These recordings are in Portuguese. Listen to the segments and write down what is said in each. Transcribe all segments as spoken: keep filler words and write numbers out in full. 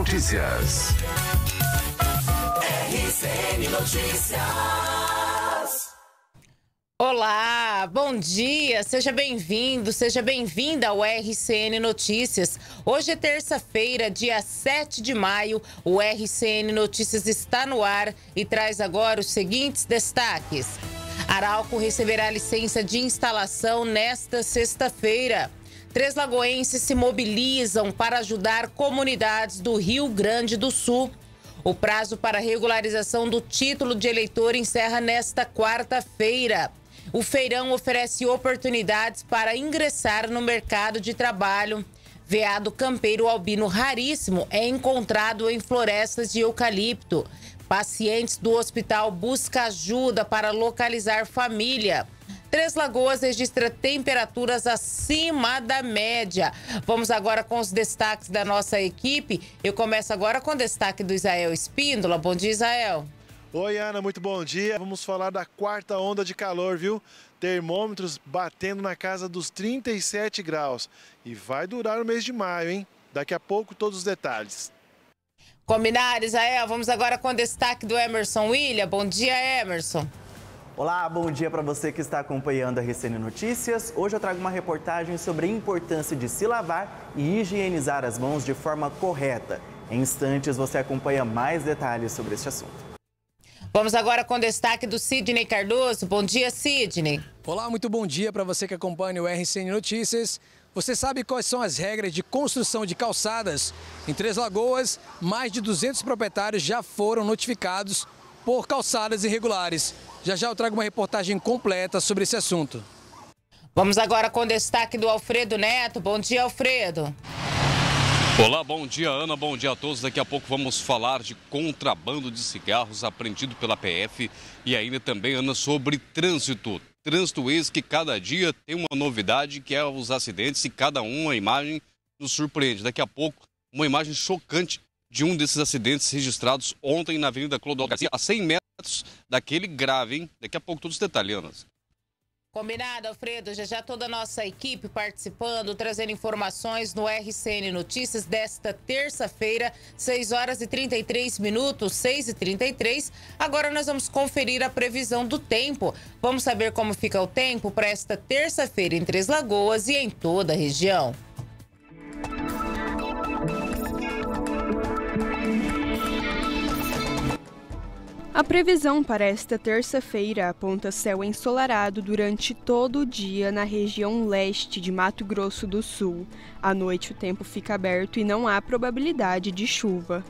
Notícias. R C N Notícias. Olá, bom dia, seja bem-vindo, seja bem-vinda ao R C N Notícias. Hoje é terça-feira, dia sete de maio, o R C N Notícias está no ar e traz agora os seguintes destaques. Arauco receberá licença de instalação nesta sexta-feira. Três lagoenses se mobilizam para ajudar comunidades do Rio Grande do Sul. O prazo para regularização do título de eleitor encerra nesta quarta-feira. O feirão oferece oportunidades para ingressar no mercado de trabalho. Veado campeiro albino raríssimo é encontrado em florestas de eucalipto. Pacientes do hospital buscam ajuda para localizar família. Três Lagoas registra temperaturas acima da média. Vamos agora com os destaques da nossa equipe. Eu começo agora com o destaque do Israel Espíndola. Bom dia, Israel. Oi, Ana, muito bom dia. Vamos falar da quarta onda de calor, viu? Termômetros batendo na casa dos trinta e sete graus. E vai durar o mês de maio, hein? Daqui a pouco todos os detalhes. Combinado, Israel? Vamos agora com o destaque do Emerson Willian. Bom dia, Emerson. Olá, bom dia para você que está acompanhando a R C N Notícias. Hoje eu trago uma reportagem sobre a importância de se lavar e higienizar as mãos de forma correta. Em instantes você acompanha mais detalhes sobre este assunto. Vamos agora com o destaque do Sidney Cardoso. Bom dia, Sidney. Olá, muito bom dia para você que acompanha o R C N Notícias. Você sabe quais são as regras de construção de calçadas? Em Três Lagoas, mais de duzentos proprietários já foram notificados por calçadas irregulares. Já já eu trago uma reportagem completa sobre esse assunto. Vamos agora com o destaque do Alfredo Neto. Bom dia, Alfredo. Olá, bom dia, Ana. Bom dia a todos. Daqui a pouco vamos falar de contrabando de cigarros apreendido pela P F e ainda também, Ana, sobre trânsito. Trânsito esse que cada dia tem uma novidade, que é os acidentes, e cada uma imagem nos surpreende. Daqui a pouco, uma imagem chocante de um desses acidentes registrados ontem na Avenida Clodoaldo Garcia, a cem metros daquele grave, hein? Daqui a pouco todos os detalhes, Ana. Combinado, Alfredo. Já já toda a nossa equipe participando, trazendo informações no R C N Notícias desta terça-feira, seis horas e trinta e três minutos, seis e trinta e três. Agora nós vamos conferir a previsão do tempo. Vamos saber como fica o tempo para esta terça-feira em Três Lagoas e em toda a região. A previsão para esta terça-feira aponta céu ensolarado durante todo o dia na região leste de Mato Grosso do Sul. À noite o tempo fica aberto e não há probabilidade de chuva.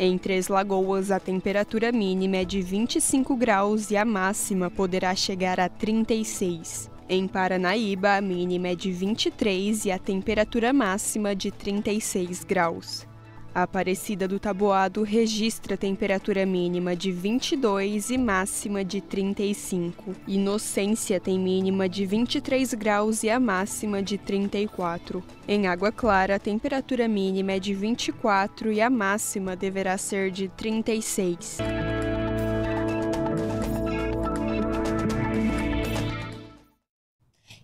Em Três Lagoas a temperatura mínima é de vinte e cinco graus e a máxima poderá chegar a trinta e seis. Em Paranaíba a mínima é de vinte e três e a temperatura máxima de trinta e seis graus. A Aparecida do Taboado registra temperatura mínima de vinte e dois e máxima de trinta e cinco. Inocência tem mínima de vinte e três graus e a máxima de trinta e quatro. Em Água Clara, a temperatura mínima é de vinte e quatro e a máxima deverá ser de trinta e seis.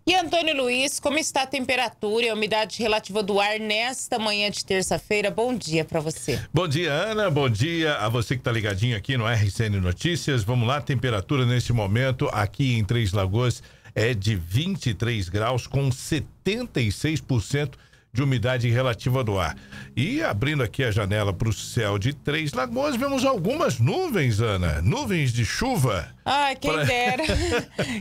E Antônio Luiz, como está a temperatura e a umidade relativa do ar nesta manhã de terça-feira? Bom dia para você. Bom dia, Ana. Bom dia a você que está ligadinho aqui no R C N Notícias. Vamos lá, temperatura neste momento aqui em Três Lagoas é de vinte e três graus com setenta e seis por cento de umidade relativa do ar. E abrindo aqui a janela para o céu de Três Lagoas, vemos algumas nuvens, Ana. Nuvens de chuva. Ai, quem pra... dera.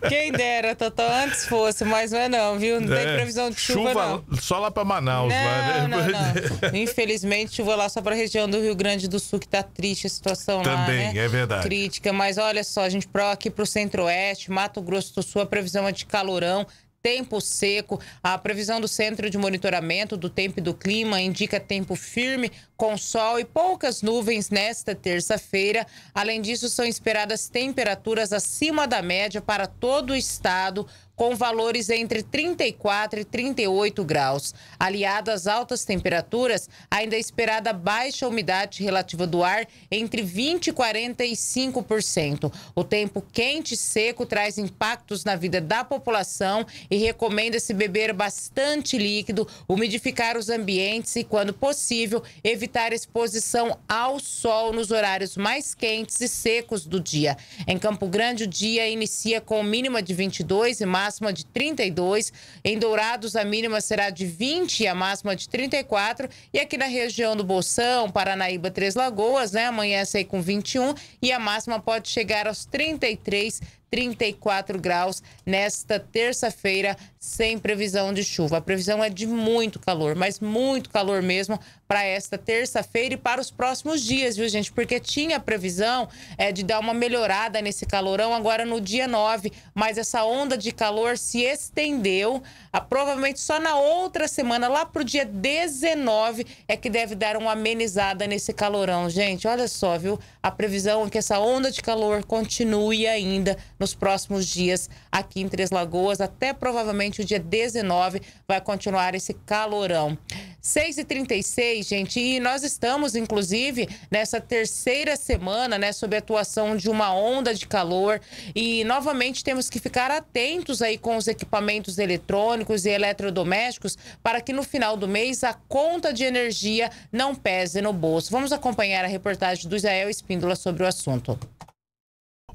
Quem dera, Totó, antes fosse, mas não é não, viu? Não tem é, previsão de chuva, chuva não. Só lá para Manaus. Não, lá, né? não, não. Infelizmente, chuva lá só para a região do Rio Grande do Sul, que tá triste a situação Também, lá, Também, né? é verdade. Crítica, mas olha só, a gente pro aqui para o Centro-Oeste, Mato Grosso do Sul, a previsão é de calorão. Tempo seco, a previsão do Centro de Monitoramento do Tempo e do Clima indica tempo firme, com sol e poucas nuvens nesta terça-feira. Além disso, são esperadas temperaturas acima da média para todo o estado, com valores entre trinta e quatro e trinta e oito graus. Aliado às altas temperaturas, ainda é esperada baixa umidade relativa do ar entre vinte e quarenta e cinco por cento. O tempo quente e seco traz impactos na vida da população e recomenda-se beber bastante líquido, umidificar os ambientes e, quando possível, evitar exposição ao sol nos horários mais quentes e secos do dia. Em Campo Grande, o dia inicia com mínima de vinte e dois e máxima de trinta e dois. Em Dourados, a mínima será de vinte e a máxima de trinta e quatro. E aqui na região do Bolsão, Paranaíba, Três Lagoas, né? Amanhece aí com vinte e um e a máxima pode chegar aos trinta e três, trinta e quatro graus nesta terça-feira, sem previsão de chuva. A previsão é de muito calor, mas muito calor mesmo para esta terça-feira e para os próximos dias, viu, gente? Porque tinha a previsão é, de dar uma melhorada nesse calorão agora no dia nove, mas essa onda de calor se estendeu. A, provavelmente só na outra semana, lá para o dia dezenove, é que deve dar uma amenizada nesse calorão, gente. Olha só, viu? A previsão é que essa onda de calor continue ainda nos próximos dias aqui em Três Lagoas, até provavelmente o dia dezenove vai continuar esse calorão. seis e trinta e seis, gente, e nós estamos, inclusive, nessa terceira semana, né, sob a atuação de uma onda de calor e, novamente, temos que ficar atentos aí com os equipamentos eletrônicos e eletrodomésticos para que no final do mês a conta de energia não pese no bolso. Vamos acompanhar a reportagem do Israel Espíndola sobre o assunto.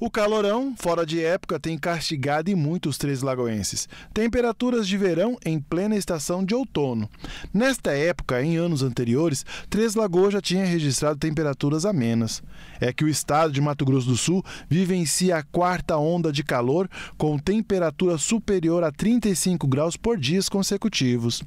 O calorão, fora de época, tem castigado e muito os três lagoenses. Temperaturas de verão em plena estação de outono. Nesta época, em anos anteriores, Três Lagoas já tinha registrado temperaturas amenas. É que o estado de Mato Grosso do Sul vivencia a quarta onda de calor, com temperatura superior a trinta e cinco graus por dias consecutivos.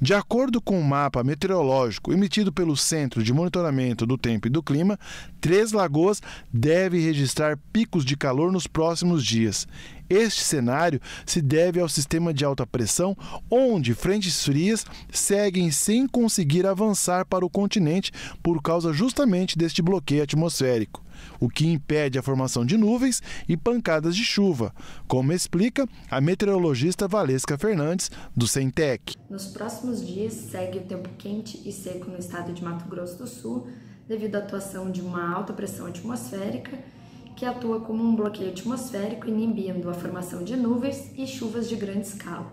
De acordo com o mapa meteorológico emitido pelo Centro de Monitoramento do Tempo e do Clima, Três Lagoas deve registrar picos de calor nos próximos dias. Este cenário se deve ao sistema de alta pressão, onde frentes frias seguem sem conseguir avançar para o continente por causa justamente deste bloqueio atmosférico, o que impede a formação de nuvens e pancadas de chuva, como explica a meteorologista Valesca Fernandes, do Centec. Nos próximos dias segue o tempo quente e seco no estado de Mato Grosso do Sul, devido à atuação de uma alta pressão atmosférica, que atua como um bloqueio atmosférico inibindo a formação de nuvens e chuvas de grande escala.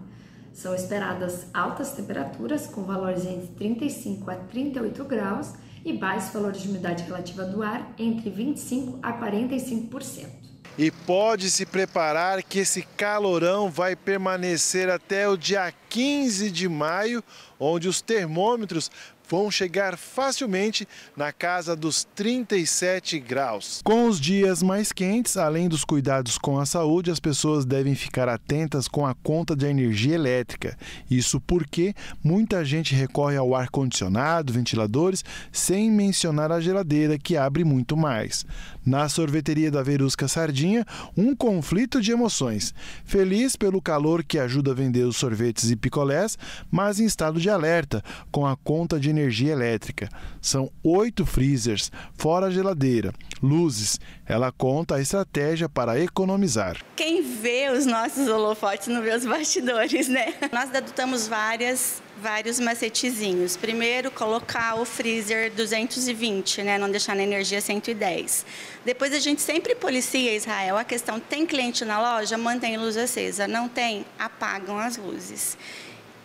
São esperadas altas temperaturas, com valores entre trinta e cinco a trinta e oito graus e baixos valores de umidade relativa do ar entre vinte e cinco a quarenta e cinco por cento. E pode se preparar que esse calorão vai permanecer até o dia quinze de maio, onde os termômetros vão chegar facilmente na casa dos trinta e sete graus. Com os dias mais quentes, além dos cuidados com a saúde, as pessoas devem ficar atentas com a conta de energia elétrica. Isso porque muita gente recorre ao ar-condicionado, ventiladores, sem mencionar a geladeira, que abre muito mais. Na sorveteria da Verusca Sardinha, um conflito de emoções. Feliz pelo calor que ajuda a vender os sorvetes e picolés, mas em estado de alerta com a conta de energia elétrica. São oito freezers, fora a geladeira, luzes. Ela conta a estratégia para economizar. Quem vê os nossos holofotes não vê os bastidores, né? Nós adotamos várias, vários macetezinhos. Primeiro, colocar o freezer duzentos e vinte, né? Não deixar na energia cento e dez. Depois a gente sempre policia, Israel, a questão, tem cliente na loja? Mantém luz acesa. Não tem? Apagam as luzes.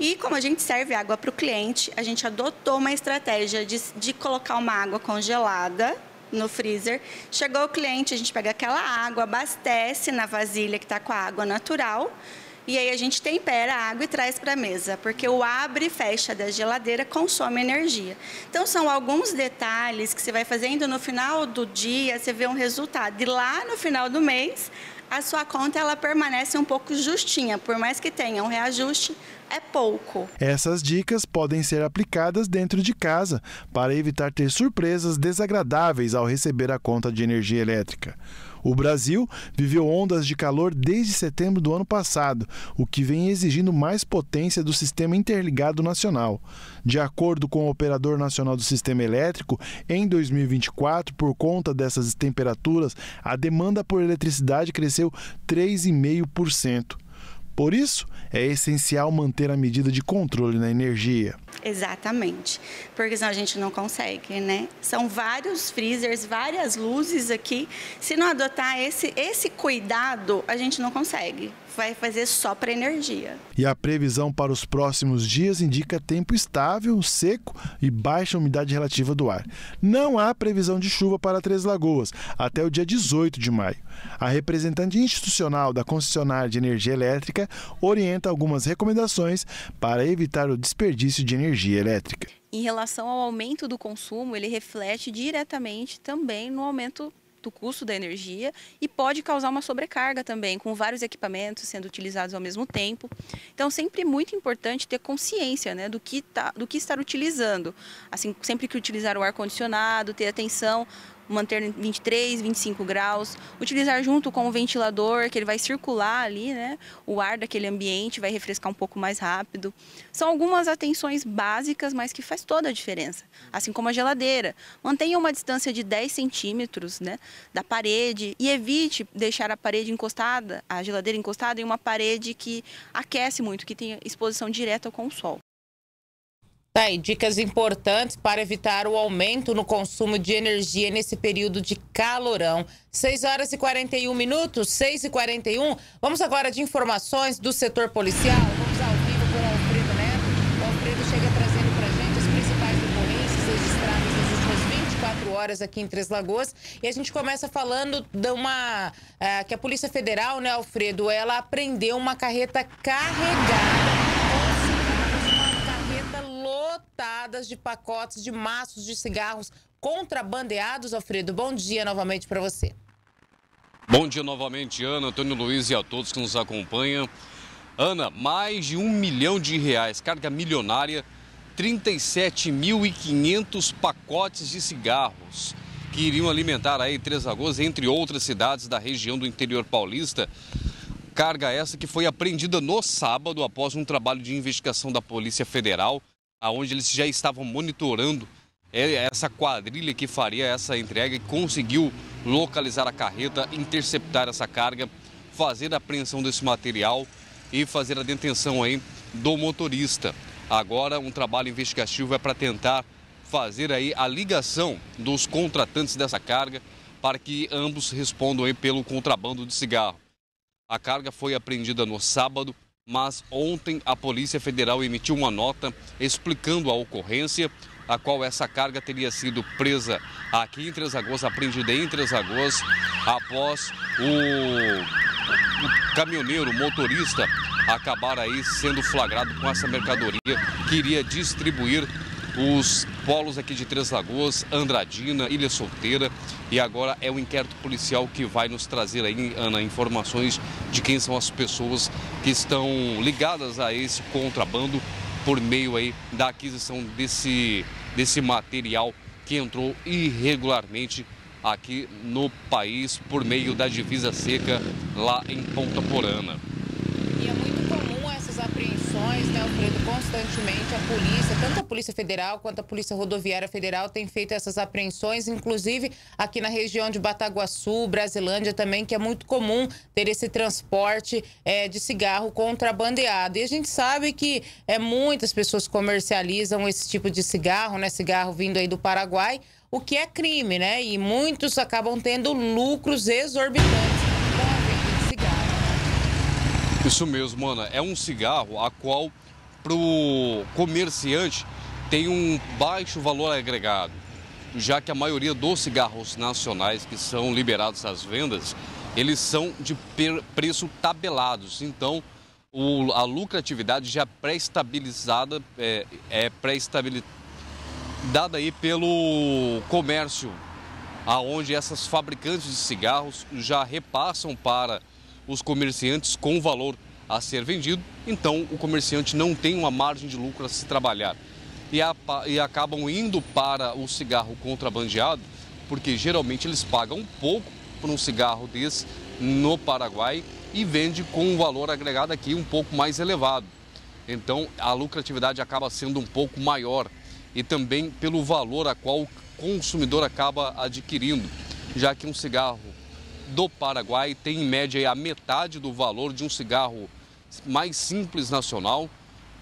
E como a gente serve água para o cliente, a gente adotou uma estratégia de, de colocar uma água congelada no freezer. Chegou o cliente, a gente pega aquela água, abastece na vasilha que está com a água natural e aí a gente tempera a água e traz para a mesa, porque o abre e fecha da geladeira consome energia. Então são alguns detalhes que você vai fazendo no final do dia, você vê um resultado. E lá no final do mês, a sua conta ela permanece um pouco justinha, por mais que tenha um reajuste, é pouco. Essas dicas podem ser aplicadas dentro de casa para evitar ter surpresas desagradáveis ao receber a conta de energia elétrica. O Brasil viveu ondas de calor desde setembro do ano passado, o que vem exigindo mais potência do Sistema Interligado Nacional. De acordo com o Operador Nacional do Sistema Elétrico, em dois mil e vinte e quatro, por conta dessas temperaturas, a demanda por eletricidade cresceu três vírgula cinco por cento. Por isso, é essencial manter a medida de controle na energia. Exatamente, porque senão a gente não consegue, né? São vários freezers, várias luzes aqui. Se não adotar esse, esse cuidado, a gente não consegue. Vai fazer só para energia. E a previsão para os próximos dias indica tempo estável, seco e baixa umidade relativa do ar. Não há previsão de chuva para Três Lagoas até o dia dezoito de maio. A representante institucional da concessionária de energia elétrica orienta algumas recomendações para evitar o desperdício de energia elétrica. Em relação ao aumento do consumo, ele reflete diretamente também no aumento do custo da energia e pode causar uma sobrecarga também, com vários equipamentos sendo utilizados ao mesmo tempo. Então, sempre muito importante ter consciência, né, do que tá, do que estar utilizando. Assim, sempre que utilizar o ar-condicionado, ter atenção, manter vinte e três, vinte e cinco graus, utilizar junto com o ventilador, que ele vai circular ali, né, o ar daquele ambiente, vai refrescar um pouco mais rápido. São algumas atenções básicas, mas que faz toda a diferença. Assim como a geladeira. Mantenha uma distância de dez centímetros, né, da parede e evite deixar a parede encostada, a geladeira encostada em uma parede que aquece muito, que tem exposição direta com o sol. Tá aí, dicas importantes para evitar o aumento no consumo de energia nesse período de calorão. seis horas e quarenta e um minutos, seis e quarenta e um. Vamos agora de informações do setor policial. Vamos ao vivo por Alfredo Neto. O Alfredo chega trazendo para a gente as principais ocorrências registradas nas últimas vinte e quatro horas aqui em Três Lagoas. E a gente começa falando de uma... Uh, que a Polícia Federal, né, Alfredo, ela apreendeu uma carreta carregada de pacotes de maços de cigarros contrabandeados. Alfredo, bom dia novamente para você. Bom dia novamente, Ana, Antônio Luiz e a todos que nos acompanham. Ana, mais de um milhão de reais, carga milionária, trinta e sete mil e quinhentos pacotes de cigarros que iriam alimentar aí Três Lagoas, entre outras cidades da região do interior paulista. Carga essa que foi apreendida no sábado após um trabalho de investigação da Polícia Federal, aonde eles já estavam monitorando essa quadrilha que faria essa entrega e conseguiu localizar a carreta, interceptar essa carga, fazer a apreensão desse material e fazer a detenção aí do motorista. Agora um trabalho investigativo é para tentar fazer aí a ligação dos contratantes dessa carga para que ambos respondam aí pelo contrabando de cigarro. A carga foi apreendida no sábado, mas ontem a Polícia Federal emitiu uma nota explicando a ocorrência, a qual essa carga teria sido presa aqui em Três Lagoas, apreendida em Três Lagoas, após o, o caminhoneiro, o motorista, acabar aí sendo flagrado com essa mercadoria que iria distribuir os polos aqui de Três Lagoas, Andradina, Ilha Solteira. E agora é o inquérito policial que vai nos trazer aí, Ana, informações de quem são as pessoas que estão ligadas a esse contrabando por meio aí da aquisição desse, desse material que entrou irregularmente aqui no país por meio da divisa seca lá em Ponta Porana. E é muito comum essas apreensões, né, Alfredo? Constantemente a polícia, tanto a Polícia Federal quanto a Polícia Rodoviária Federal, tem feito essas apreensões, inclusive aqui na região de Bataguaçu, Brasilândia também, que é muito comum ter esse transporte é, de cigarro contrabandeado. E a gente sabe que é, muitas pessoas comercializam esse tipo de cigarro, né? Cigarro vindo aí do Paraguai, o que é crime, né? E muitos acabam tendo lucros exorbitantes. Isso mesmo, Ana. É um cigarro a qual, para o comerciante, tem um baixo valor agregado, já que a maioria dos cigarros nacionais que são liberados às vendas, eles são de preço tabelados. Então, o, a lucratividade já pré-estabilizada, é, é pré-estabilizada aí pelo comércio, aonde essas fabricantes de cigarros já repassam para os comerciantes com o valor a ser vendido, então o comerciante não tem uma margem de lucro a se trabalhar. E, a, e acabam indo para o cigarro contrabandeado, porque geralmente eles pagam pouco por um cigarro desse no Paraguai e vende com um valor agregado aqui um pouco mais elevado. Então a lucratividade acaba sendo um pouco maior e também pelo valor a qual o consumidor acaba adquirindo, já que um cigarro do Paraguai tem em média a metade do valor de um cigarro mais simples nacional,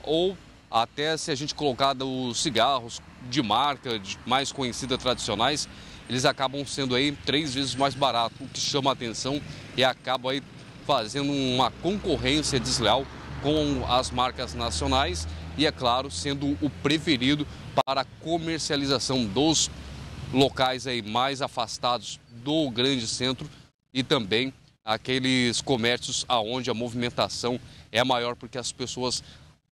ou até se a gente colocar os cigarros de marca de mais conhecida, tradicionais, eles acabam sendo aí três vezes mais barato, o que chama a atenção e acaba aí fazendo uma concorrência desleal com as marcas nacionais e, é claro, sendo o preferido para a comercialização dos locais aí mais afastados do grande centro e também aqueles comércios aonde a movimentação é maior, porque as pessoas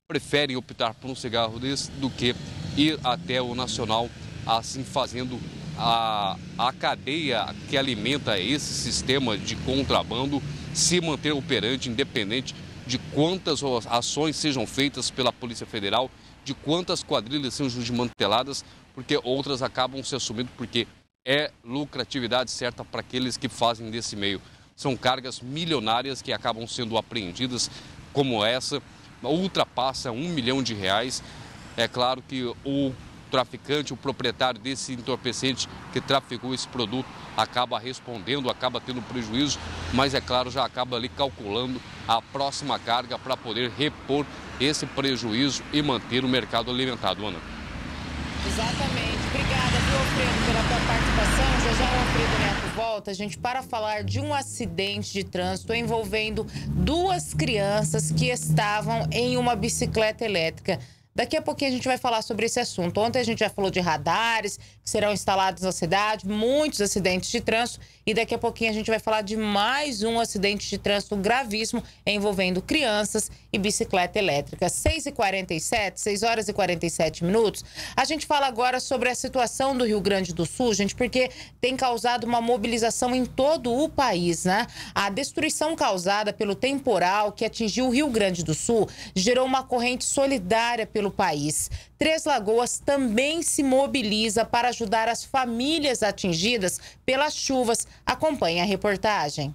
preferem optar por um cigarro desse do que ir até o nacional, assim fazendo a, a cadeia que alimenta esse sistema de contrabando se manter operante, independente de quantas ações sejam feitas pela Polícia Federal, de quantas quadrilhas sejam desmanteladas, porque outras acabam se assumindo, porque é lucratividade certa para aqueles que fazem desse meio. São cargas milionárias que acabam sendo apreendidas, como essa, ultrapassa um milhão de reais. É claro que o traficante, o proprietário desse entorpecente que traficou esse produto, acaba respondendo, acaba tendo prejuízo, mas é claro, já acaba ali calculando a próxima carga para poder repor esse prejuízo e manter o mercado alimentado. Ana. Exatamente. Obrigada, viu, Alfredo, pela tua participação. Já já o Alfredo Neto volta, a gente, para falar de um acidente de trânsito envolvendo duas crianças que estavam em uma bicicleta elétrica. Daqui a pouquinho a gente vai falar sobre esse assunto. Ontem a gente já falou de radares que serão instalados na cidade, muitos acidentes de trânsito. E daqui a pouquinho a gente vai falar de mais um acidente de trânsito gravíssimo envolvendo crianças e bicicleta elétrica. seis e quarenta e sete, seis horas e quarenta e sete minutos. A gente fala agora sobre a situação do Rio Grande do Sul, gente, porque tem causado uma mobilização em todo o país, né? A destruição causada pelo temporal que atingiu o Rio Grande do Sul gerou uma corrente solidária pelo país. Três Lagoas também se mobiliza para ajudar as famílias atingidas pelas chuvas. Acompanhe a reportagem.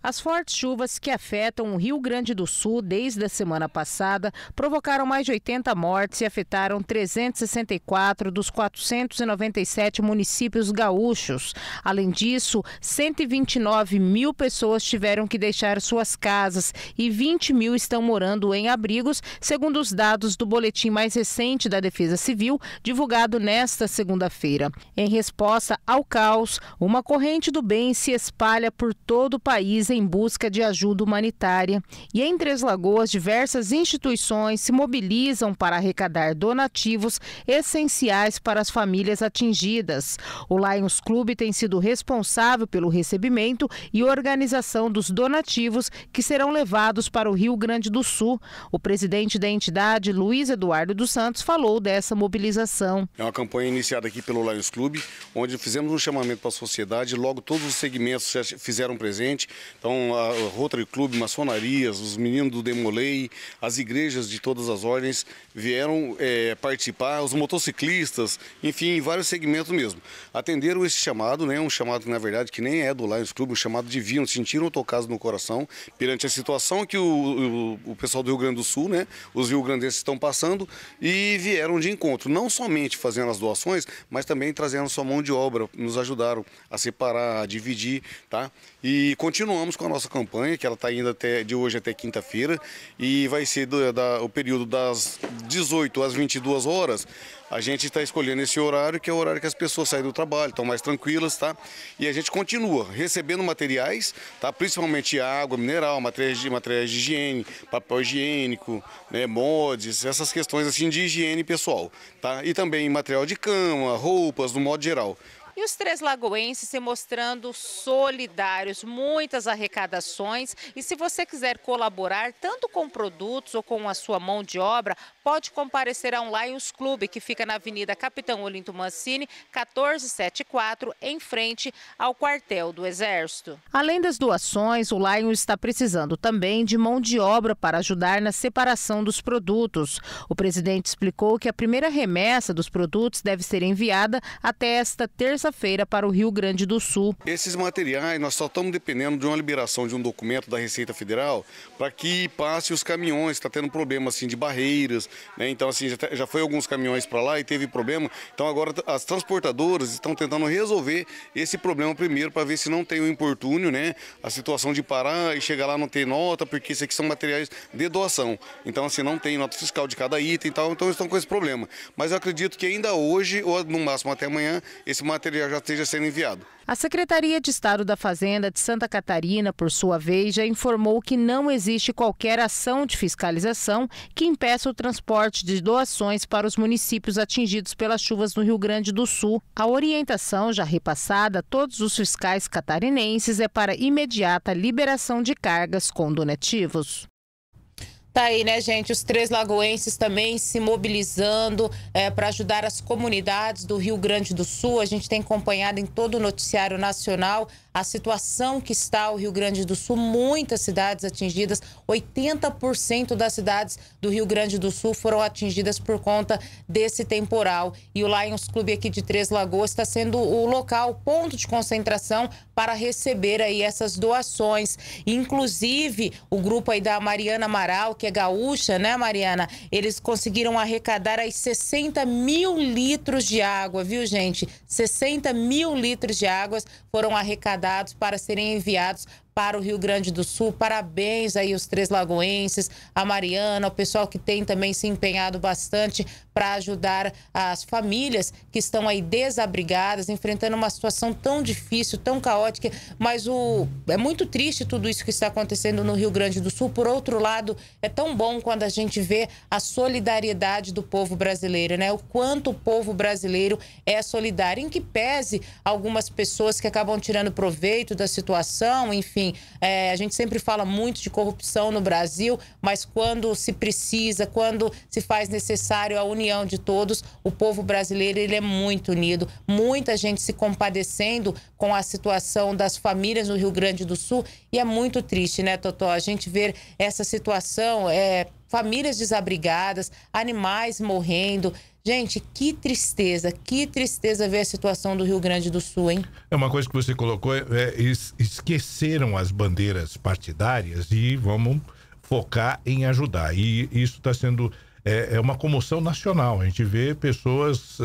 As fortes chuvas que afetam o Rio Grande do Sul desde a semana passada provocaram mais de oitenta mortes e afetaram trezentos e sessenta e quatro dos quatrocentos e noventa e sete municípios gaúchos. Além disso, cento e vinte e nove mil pessoas tiveram que deixar suas casas e vinte mil estão morando em abrigos, segundo os dados do boletim mais recente da Defesa Civil, divulgado nesta segunda-feira. Em resposta ao caos, uma corrente do bem se espalha por todo o país em busca de ajuda humanitária. E em Três Lagoas, diversas instituições se mobilizam para arrecadar donativos essenciais para as famílias atingidas. O Lions Clube tem sido responsável pelo recebimento e organização dos donativos que serão levados para o Rio Grande do Sul. O presidente da entidade, Luiz Eduardo dos Santos, falou dessa mobilização. É uma campanha iniciada aqui pelo Lions Clube, onde fizemos um chamamento para a sociedade, logo todos os segmentos já fizeram presente. Então, a Rotary Club, maçonarias, os meninos do Demolei, as igrejas de todas as ordens vieram é, participar, os motociclistas, enfim, em vários segmentos mesmo. Atenderam esse chamado, né, um chamado, na verdade, que nem é do Lions Club, um chamado divino, sentiram tocados no coração perante a situação que o, o, o pessoal do Rio Grande do Sul, né, os rio-grandenses estão passando, e vieram de encontro, não somente fazendo as doações, mas também trazendo sua mão de obra, nos ajudaram a separar, a dividir, tá? E continuamos com a nossa campanha, que ela está indo até, de hoje até quinta-feira, e vai ser do, da, o período das dezoito às vinte e duas horas. A gente está escolhendo esse horário, que é o horário que as pessoas saem do trabalho, estão mais tranquilas, tá? E a gente continua recebendo materiais, tá? Principalmente água, mineral, materiais de, materiais de higiene, papel higiênico, né, mods, essas questões assim de higiene pessoal, tá? E também material de cama, roupas, no modo geral. E os três lagoenses se mostrando solidários, muitas arrecadações. E se você quiser colaborar tanto com produtos ou com a sua mão de obra, pode comparecer a um Lions Clube, que fica na Avenida Capitão Olinto Mancini, quatorze setenta e quatro, em frente ao quartel do Exército. Além das doações, o Lions está precisando também de mão de obra para ajudar na separação dos produtos. O presidente explicou que a primeira remessa dos produtos deve ser enviada até esta terça-feira feira para o Rio Grande do Sul. Esses materiais nós só estamos dependendo de uma liberação de um documento da Receita Federal para que passe os caminhões, está tendo problema assim de barreiras, né? Então assim, já foi alguns caminhões para lá, lá e teve problema. Então agora as transportadoras estão tentando resolver esse problema primeiro para ver se não tem um importúnio, né? A situação de parar e chegar lá não ter nota, porque isso aqui são materiais de doação. Então assim, não tem nota fiscal de cada item e tal, então estão com esse problema. Mas eu acredito que ainda hoje ou no máximo até amanhã esse material já esteja sendo enviado. A Secretaria de Estado da Fazenda de Santa Catarina, por sua vez, já informou que não existe qualquer ação de fiscalização que impeça o transporte de doações para os municípios atingidos pelas chuvas no Rio Grande do Sul. A orientação já repassada a todos os fiscais catarinenses é para imediata liberação de cargas com donativos. Tá aí, né, gente? Os três lagoenses também se mobilizando é, para ajudar as comunidades do Rio Grande do Sul. A gente tem acompanhado em todo o noticiário nacional a situação que está o Rio Grande do Sul. Muitas cidades atingidas, oitenta por cento das cidades do Rio Grande do Sul foram atingidas por conta desse temporal. E o Lions Clube aqui de Três Lagoas está sendo o local, o ponto de concentração para receber aí essas doações. Inclusive, o grupo aí da Mariana Amaral, que é gaúcha, né, Mariana? Eles conseguiram arrecadar aí sessenta mil litros de água, viu, gente? sessenta mil litros de águas foram arrecadados para serem enviados para o Rio Grande do Sul. Parabéns aí os três lagoenses, a Mariana, o pessoal que tem também se empenhado bastante para ajudar as famílias que estão aí desabrigadas, enfrentando uma situação tão difícil, tão caótica. Mas o... é muito triste tudo isso que está acontecendo no Rio Grande do Sul. Por outro lado, é tão bom quando a gente vê a solidariedade do povo brasileiro, né? O quanto o povo brasileiro é solidário, em que pese algumas pessoas que acabam tirando proveito da situação, enfim. É, a gente sempre fala muito de corrupção no Brasil, mas quando se precisa, quando se faz necessário a união de todos, o povo brasileiro ele é muito unido. Muita gente se compadecendo com a situação das famílias no Rio Grande do Sul e é muito triste, né, Totó? A gente ver essa situação, é, famílias desabrigadas, animais morrendo... Gente, que tristeza, que tristeza ver a situação do Rio Grande do Sul, hein? É uma coisa que você colocou, é, esqueceram as bandeiras partidárias e vamos focar em ajudar. E isso está sendo é, é uma comoção nacional. A gente vê pessoas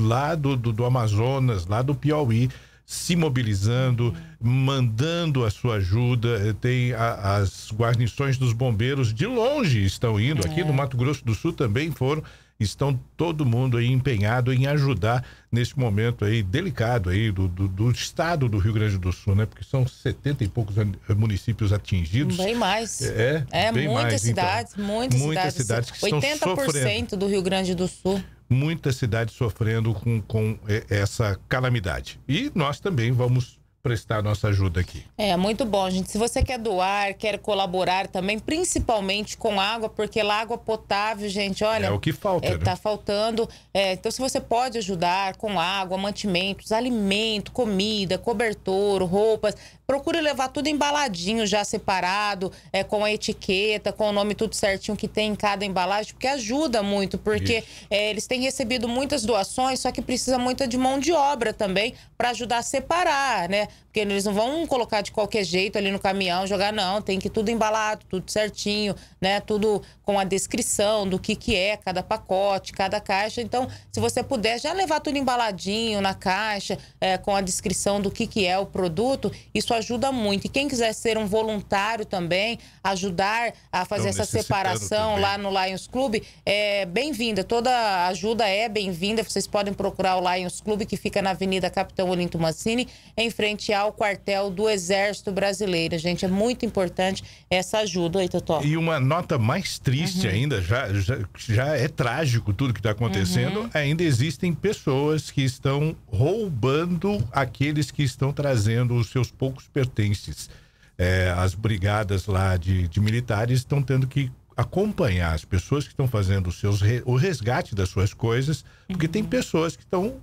lá do, do, do Amazonas, lá do Piauí, se mobilizando, mandando a sua ajuda. Tem a, as guarnições dos bombeiros de longe estão indo. Aqui é. no Mato Grosso do Sul também foram. Estão todo mundo aí empenhado em ajudar nesse momento aí delicado aí do, do, do estado do Rio Grande do Sul, né? Porque são setenta e poucos municípios atingidos. Bem mais. É, é bem muitas mais, cidades, então. muitas, muitas cidades, cidades que estão sofrendo. oitenta por cento do Rio Grande do Sul. Muitas cidades sofrendo com, com essa calamidade. E nós também vamos prestar nossa ajuda aqui. É, muito bom, gente. Se você quer doar, quer colaborar também, principalmente com água, porque lá água potável, gente, olha... É o que falta, é, né? Tá faltando. É, então, se você pode ajudar com água, mantimentos, alimento, comida, cobertor, roupas, procure levar tudo embaladinho, já separado, é, com a etiqueta, com o nome tudo certinho que tem em cada embalagem, porque ajuda muito, porque é, eles têm recebido muitas doações, só que precisa muito de mão de obra também, para ajudar a separar, né? Porque eles não vão colocar de qualquer jeito ali no caminhão, jogar, não. Tem que tudo embalado, tudo certinho, né? Tudo com a descrição do que, que é cada pacote, cada caixa. Então, se você puder já levar tudo embaladinho na caixa, é, com a descrição do que, que é o produto, isso ajuda muito. E quem quiser ser um voluntário também, ajudar a fazer essa separação também lá no Lions Clube, é bem-vinda. Toda ajuda é bem-vinda. Vocês podem procurar o Lions Clube, que fica na Avenida Capitão Olinto Mancini, em frente ao quartel do Exército Brasileiro. Gente, é muito importante essa ajuda aí, Totó. E uma nota mais triste uhum. ainda, já, já, já é trágico tudo que está acontecendo, uhum. ainda existem pessoas que estão roubando aqueles que estão trazendo os seus poucos pertences. É, as brigadas lá de, de militares estão tendo que acompanhar as pessoas que estão fazendo os seus, o resgate das suas coisas, porque uhum. tem pessoas que estão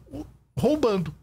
roubando.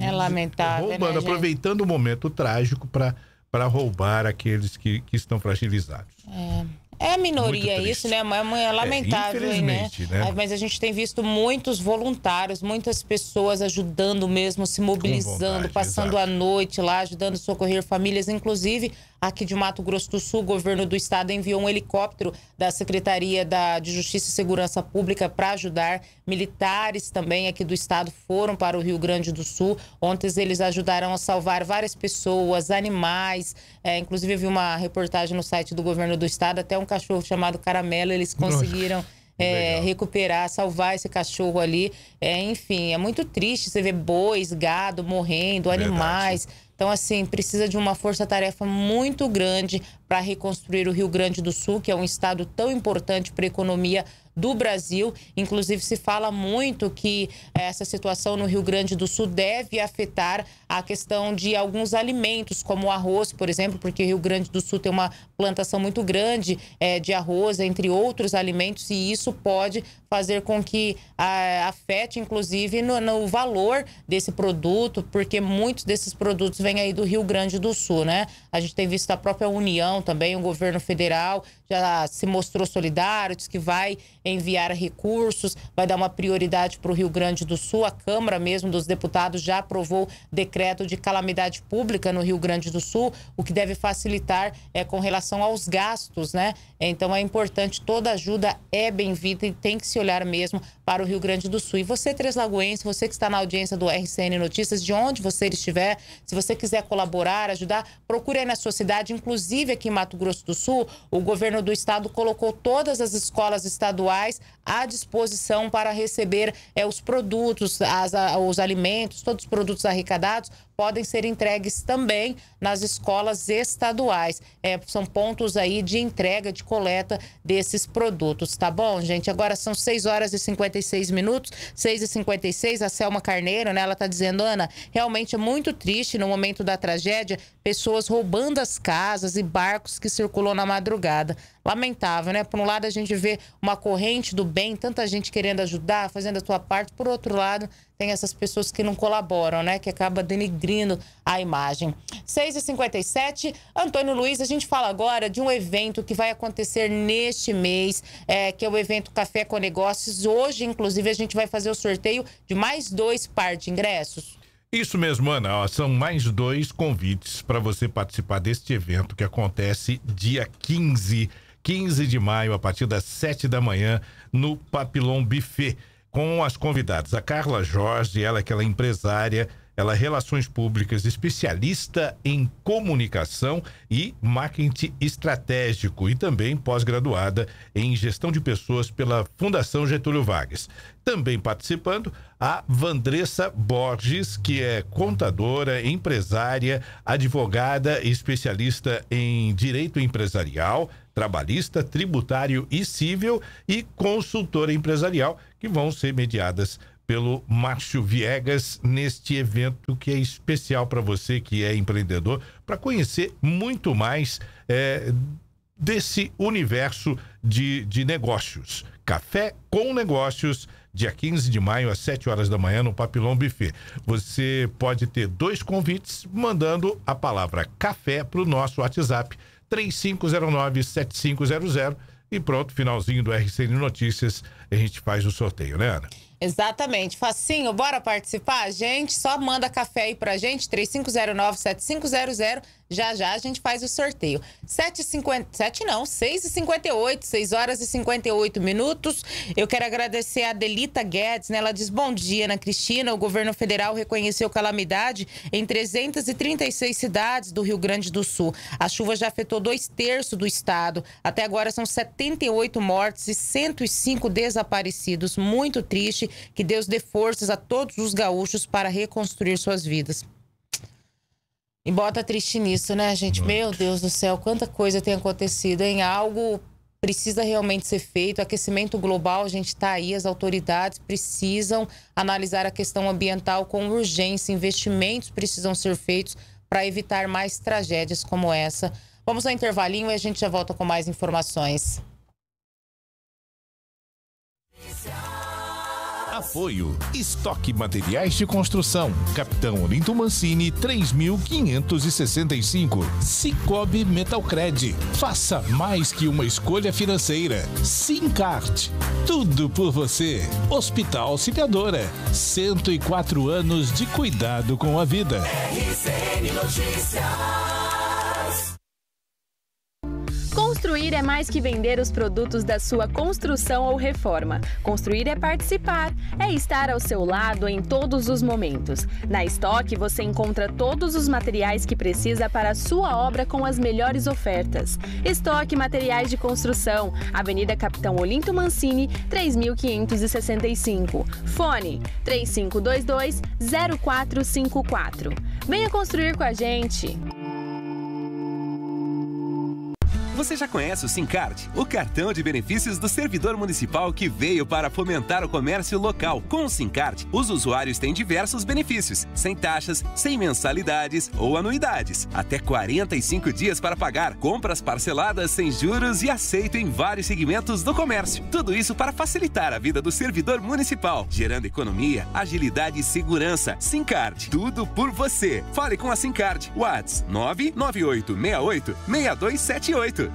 É lamentável, roubando, né, aproveitando o momento trágico para roubar aqueles que, que estão fragilizados. É. É a minoria isso, né? É lamentável, é, né? né? Mas a gente tem visto muitos voluntários, muitas pessoas ajudando mesmo, se mobilizando, vontade, passando exato. a noite lá, ajudando a socorrer famílias. Inclusive, aqui de Mato Grosso do Sul, o governo do estado enviou um helicóptero da Secretaria da, de Justiça e Segurança Pública para ajudar. Militares também aqui do estado foram para o Rio Grande do Sul. Ontem eles ajudaram a salvar várias pessoas, animais. É, inclusive, eu vi uma reportagem no site do governo do estado, até um cachorro chamado Caramelo, eles conseguiram é, recuperar, salvar esse cachorro ali. É, enfim, é muito triste você ver bois, gado morrendo, Verdade. animais. Então, assim, precisa de uma força-tarefa muito grande para reconstruir o Rio Grande do Sul, que é um estado tão importante para a economia do Brasil. Inclusive, se fala muito que essa situação no Rio Grande do Sul deve afetar a questão de alguns alimentos, como o arroz, por exemplo, porque o Rio Grande do Sul tem uma plantação muito grande é, de arroz, entre outros alimentos, e isso pode fazer com que a, afete, inclusive, no, no valor desse produto, porque muitos desses produtos vêm aí do Rio Grande do Sul, né? A gente tem visto a própria União também, o governo federal já se mostrou solidário, diz que vai enviar recursos, vai dar uma prioridade para o Rio Grande do Sul. A Câmara mesmo dos Deputados já aprovou decreto de calamidade pública no Rio Grande do Sul, o que deve facilitar é, com relação aos gastos, né? Então é importante, toda ajuda é bem-vinda e tem que se olhar mesmo para o Rio Grande do Sul. E você, Três Lagoense, você que está na audiência do R C N Notícias, de onde você estiver, se você quiser colaborar, ajudar, procure aí na sua cidade. Inclusive aqui em Mato Grosso do Sul, o governo do estado colocou todas as escolas estaduais à disposição para receber é, os produtos, as, a, os alimentos, todos os produtos arrecadados podem ser entregues também nas escolas estaduais. É, são pontos aí de entrega, de coleta desses produtos, tá bom, gente? Agora são seis horas e cinquenta e seis minutos, seis e cinquenta e seis, a Selma Carneiro, né? Ela tá dizendo, Ana, realmente é muito triste no momento da tragédia, pessoas roubando as casas e barcos que circulam na madrugada. Lamentável, né? Por um lado, a gente vê uma corrente do bem, tanta gente querendo ajudar, fazendo a sua parte. Por outro lado, tem essas pessoas que não colaboram, né? Que acaba denegrindo a imagem. seis e cinquenta e sete, Antônio Luiz, a gente fala agora de um evento que vai acontecer neste mês, é, que é o evento Café com Negócios. Hoje, inclusive, a gente vai fazer o sorteio de mais dois par de ingressos. Isso mesmo, Ana. Ó, são mais dois convites para você participar deste evento que acontece dia quinze de maio, a partir das sete da manhã, no Papillon Buffet, com as convidadas. A Carla Jorge, ela é aquela empresária, ela é relações públicas, especialista em comunicação e marketing estratégico e também pós-graduada em gestão de pessoas pela Fundação Getúlio Vargas. Também participando, a Vandressa Borges, que é contadora, empresária, advogada e especialista em direito empresarial, trabalhista, tributário e civil, e consultora empresarial, que vão ser mediadas pelo Márcio Viegas neste evento que é especial para você que é empreendedor, para conhecer muito mais é, desse universo de, de negócios. Café com Negócios, dia quinze de maio, às sete horas da manhã, no Papillon Buffet. Você pode ter dois convites mandando a palavra café para o nosso WhatsApp, três cinco zero nove, sete cinco zero zero, e pronto, finalzinho do R C N Notícias, a gente faz o sorteio, né, Ana? Exatamente. Facinho, bora participar, gente? Só manda café aí pra gente, três cinco zero nove, sete cinco zero zero. Já, já a gente faz o sorteio. sete e cinquenta... sete não, seis e cinquenta e oito, seis horas e cinquenta e oito minutos. Eu quero agradecer a Delita Guedes, né? Ela diz, bom dia, Ana Cristina. O governo federal reconheceu calamidade em trezentas e trinta e seis cidades do Rio Grande do Sul. A chuva já afetou dois terços do estado. Até agora são setenta e oito mortes e cento e cinco desaparecidos. Muito triste. Que Deus dê forças a todos os gaúchos para reconstruir suas vidas. E bota triste nisso, né, gente? Muito. Meu Deus do céu, quanta coisa tem acontecido, hein? Algo precisa realmente ser feito. Aquecimento global, a gente está aí, as autoridades precisam analisar a questão ambiental com urgência. Investimentos precisam ser feitos para evitar mais tragédias como essa. Vamos ao intervalinho e a gente já volta com mais informações. Apoio Estoque Materiais de Construção, Capitão Olinto Mancini três mil quinhentos e sessenta e cinco. Sicoob Metalcred, faça mais que uma escolha financeira. Sincart, tudo por você. Hospital Auxiliadora, cento e quatro anos de cuidado com a vida. R C N Notícias. Construir é mais que vender os produtos da sua construção ou reforma. Construir é participar, é estar ao seu lado em todos os momentos. Na Estoque você encontra todos os materiais que precisa para a sua obra com as melhores ofertas. Estoque Materiais de Construção, Avenida Capitão Olinto Mancini, três mil quinhentos e sessenta e cinco. Fone três cinco dois dois, zero quatro cinco quatro. Venha construir com a gente! Você já conhece o Sincard, o cartão de benefícios do servidor municipal que veio para fomentar o comércio local. Com o Sincard, os usuários têm diversos benefícios, sem taxas, sem mensalidades ou anuidades. Até quarenta e cinco dias para pagar, compras parceladas sem juros e aceito em vários segmentos do comércio. Tudo isso para facilitar a vida do servidor municipal, gerando economia, agilidade e segurança. Sincard, tudo por você. Fale com a Sincard. WhatsApp nove nove oito seis oito seis dois sete oito.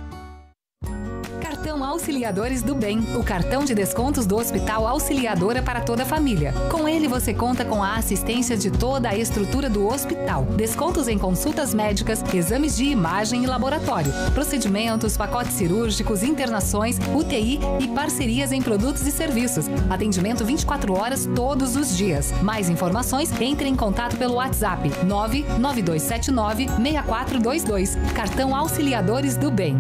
Cartão Auxiliadores do Bem, o cartão de descontos do Hospital Auxiliadora para toda a família. Com ele você conta com a assistência de toda a estrutura do hospital. Descontos em consultas médicas, exames de imagem e laboratório, procedimentos, pacotes cirúrgicos, internações, U T I e parcerias em produtos e serviços. Atendimento vinte e quatro horas todos os dias. Mais informações, entre em contato pelo WhatsApp nove nove dois sete nove seis quatro dois dois. Cartão Auxiliadores do Bem.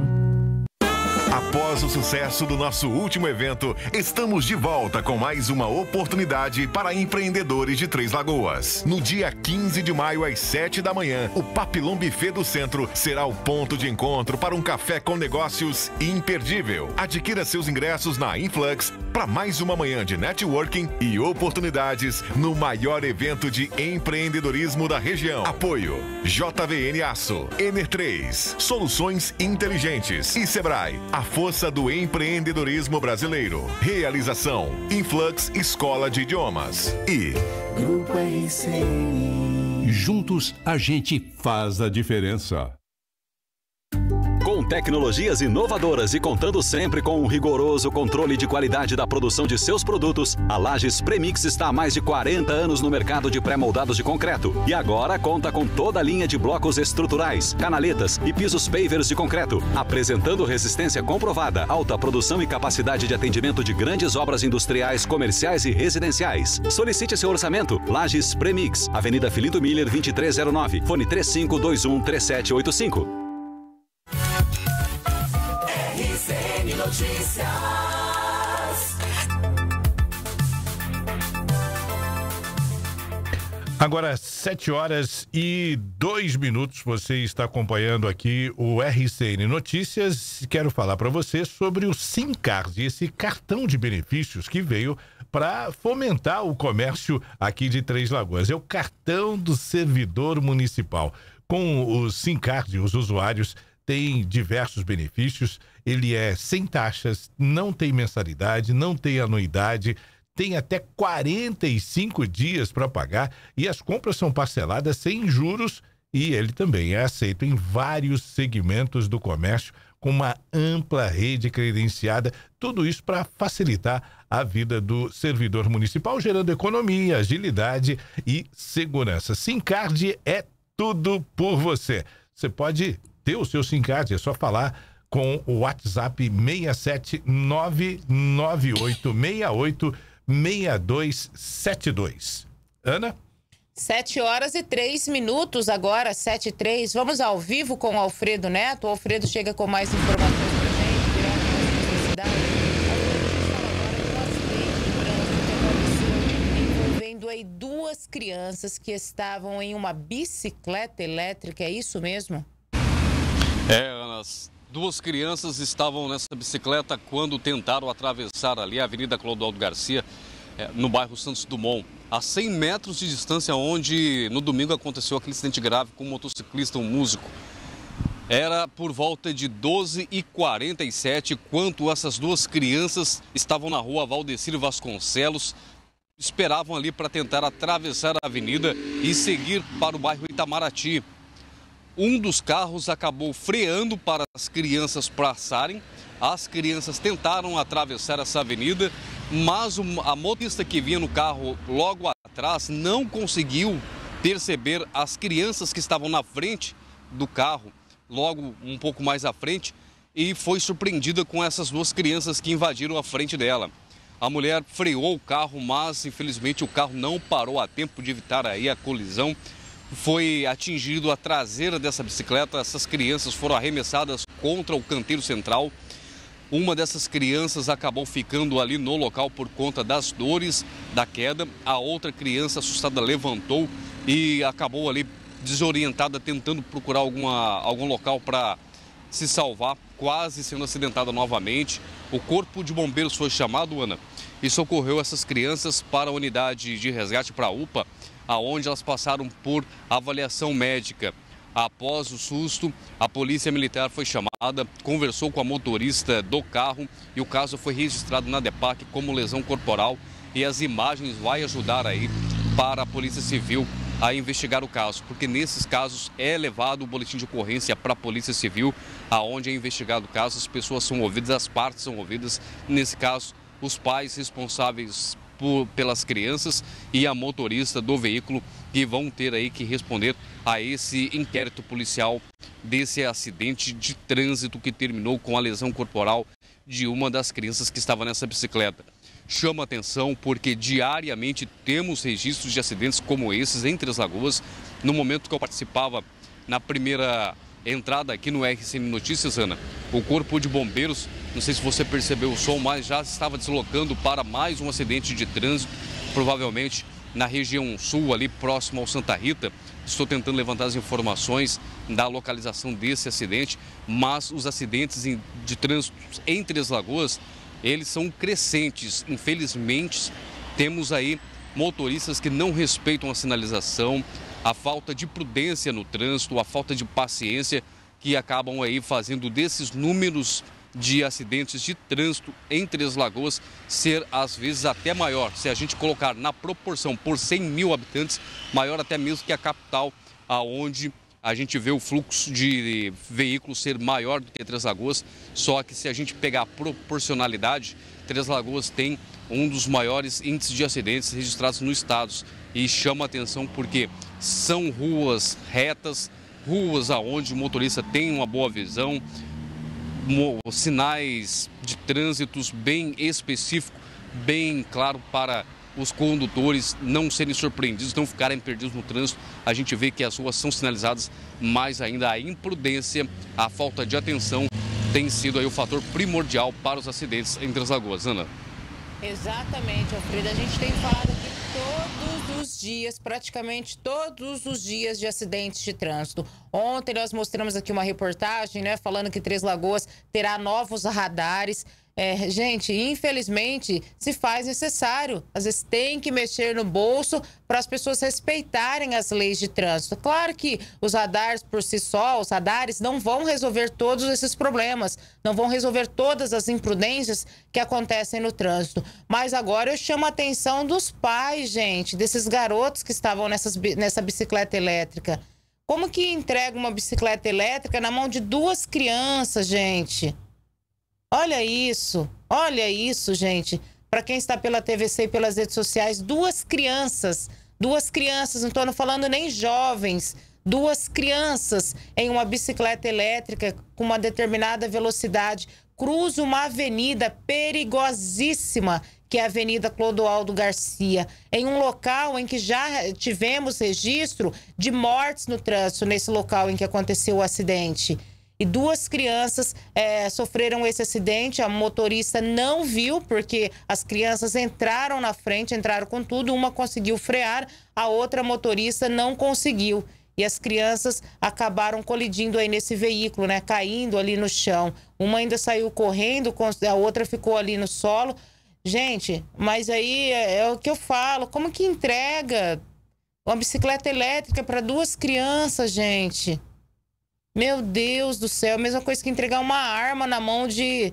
Após o sucesso do nosso último evento, estamos de volta com mais uma oportunidade para empreendedores de Três Lagoas. No dia quinze de maio, às sete da manhã, o Papillon Buffet do Centro será o ponto de encontro para um café com negócios imperdível. Adquira seus ingressos na Influx para mais uma manhã de networking e oportunidades no maior evento de empreendedorismo da região. Apoio J V N Aço, Ener três, Soluções Inteligentes e Sebrae, a força do empreendedorismo brasileiro. Realização Influx Escola de Idiomas e Grupo R C N. Juntos a gente faz a diferença. Com tecnologias inovadoras e contando sempre com um rigoroso controle de qualidade da produção de seus produtos, a Lages Premix está há mais de quarenta anos no mercado de pré-moldados de concreto e agora conta com toda a linha de blocos estruturais, canaletas e pisos pavers de concreto, apresentando resistência comprovada, alta produção e capacidade de atendimento de grandes obras industriais, comerciais e residenciais. Solicite seu orçamento. Lages Premix, Avenida Filinto Miller, vinte e três zero nove, fone três cinco dois um, três sete oito cinco. R C N Notícias. Agora, sete horas e dois minutos, você está acompanhando aqui o R C N Notícias. Quero falar para você sobre o Sincard, esse cartão de benefícios que veio para fomentar o comércio aqui de Três Lagoas. É o cartão do servidor municipal. Com o Sincard, os usuários tem diversos benefícios, ele é sem taxas, não tem mensalidade, não tem anuidade, tem até quarenta e cinco dias para pagar e as compras são parceladas sem juros e ele também é aceito em vários segmentos do comércio com uma ampla rede credenciada, tudo isso para facilitar a vida do servidor municipal, gerando economia, agilidade e segurança. Sincard é tudo por você. Você pode ter o seu Sincard, é só falar com o WhatsApp seis sete nove nove oito seis oito seis dois sete dois. Ana? sete horas e três minutos agora, sete e três. Vamos ao vivo com o Alfredo Neto. O Alfredo chega com mais informações para a gente. Aí duas crianças que estavam em uma bicicleta elétrica, é isso mesmo? É, Ana, duas crianças estavam nessa bicicleta quando tentaram atravessar ali a Avenida Clodoaldo Garcia, no bairro Santos Dumont, a cem metros de distância, onde no domingo aconteceu aquele acidente grave com um motociclista, um músico. Era por volta de doze e quarenta e sete, quando essas duas crianças estavam na rua Valdecir Vasconcelos, esperavam ali para tentar atravessar a avenida e seguir para o bairro Itamaraty. Um dos carros acabou freando para as crianças passarem. As crianças tentaram atravessar essa avenida, mas a motorista que vinha no carro logo atrás não conseguiu perceber as crianças que estavam na frente do carro, logo um pouco mais à frente, e foi surpreendida com essas duas crianças que invadiram a frente dela. A mulher freou o carro, mas infelizmente o carro não parou a tempo de evitar aí a colisão. Foi atingido a traseira dessa bicicleta, essas crianças foram arremessadas contra o canteiro central. Uma dessas crianças acabou ficando ali no local por conta das dores da queda. A outra criança assustada levantou e acabou ali desorientada, tentando procurar alguma, algum local para se salvar, quase sendo acidentada novamente. O corpo de bombeiros foi chamado, Ana, e socorreu essas crianças para a unidade de resgate, para a U P A, aonde elas passaram por avaliação médica. Após o susto, a polícia militar foi chamada, conversou com a motorista do carro e o caso foi registrado na DEPAC como lesão corporal, e as imagens vai ajudar aí para a Polícia Civil a investigar o caso, porque nesses casos é levado o boletim de ocorrência para a Polícia Civil, aonde é investigado o caso, as pessoas são ouvidas, as partes são ouvidas, nesse caso os pais responsáveis Por, pelas crianças e a motorista do veículo, que vão ter aí que responder a esse inquérito policial desse acidente de trânsito que terminou com a lesão corporal de uma das crianças que estava nessa bicicleta. Chama atenção porque diariamente temos registros de acidentes como esses em Três Lagoas. No momento que eu participava na primeira entrada aqui no R C N Notícias, Ana, o Corpo de Bombeiros, não sei se você percebeu o som, mas já estava deslocando para mais um acidente de trânsito, provavelmente na região sul, ali próximo ao Santa Rita. Estou tentando levantar as informações da localização desse acidente, mas os acidentes de trânsito em Três Lagoas, eles são crescentes. Infelizmente, temos aí motoristas que não respeitam a sinalização, a falta de prudência no trânsito, a falta de paciência, que acabam aí fazendo desses números de acidentes de trânsito em Três Lagoas ser, às vezes, até maior. Se a gente colocar na proporção por cem mil habitantes, maior até mesmo que a capital, aonde a gente vê o fluxo de veículos ser maior do que Três Lagoas. Só que se a gente pegar a proporcionalidade, Três Lagoas tem um dos maiores índices de acidentes registrados no estado. E chama atenção porque são ruas retas, ruas aonde o motorista tem uma boa visão, sinais de trânsitos bem específicos, bem claro para os condutores não serem surpreendidos, não ficarem perdidos no trânsito. A gente vê que as ruas são sinalizadas, mas ainda a imprudência, a falta de atenção tem sido aí o fator primordial para os acidentes em Três Lagoas, Ana. Exatamente, Alfredo. A gente tem falado aqui todos os dias, praticamente todos os dias, de acidentes de trânsito. Ontem nós mostramos aqui uma reportagem, né, falando que Três Lagoas terá novos radares. É, gente, infelizmente, se faz necessário. Às vezes tem que mexer no bolso para as pessoas respeitarem as leis de trânsito. Claro que os radares por si só, os radares, não vão resolver todos esses problemas, não vão resolver todas as imprudências que acontecem no trânsito. Mas agora eu chamo a atenção dos pais, gente, desses garotos que estavam nessas, nessa bicicleta elétrica. Como que entrega uma bicicleta elétrica na mão de duas crianças, gente? Olha isso, olha isso, gente. Para quem está pela T V C e pelas redes sociais, duas crianças, duas crianças, não estou falando nem jovens, duas crianças em uma bicicleta elétrica com uma determinada velocidade cruzam uma avenida perigosíssima, que é a Avenida Clodoaldo Garcia, em um local em que já tivemos registro de mortes no trânsito, nesse local em que aconteceu o acidente. E duas crianças é, sofreram esse acidente, a motorista não viu, porque as crianças entraram na frente, entraram com tudo, uma conseguiu frear, a outra motorista não conseguiu. E as crianças acabaram colidindo aí nesse veículo, né, caindo ali no chão. Uma ainda saiu correndo, a outra ficou ali no solo. Gente, mas aí é, é o que eu falo, como que entrega uma bicicleta elétrica para duas crianças, gente? Meu Deus do céu, a mesma coisa que entregar uma arma na mão de,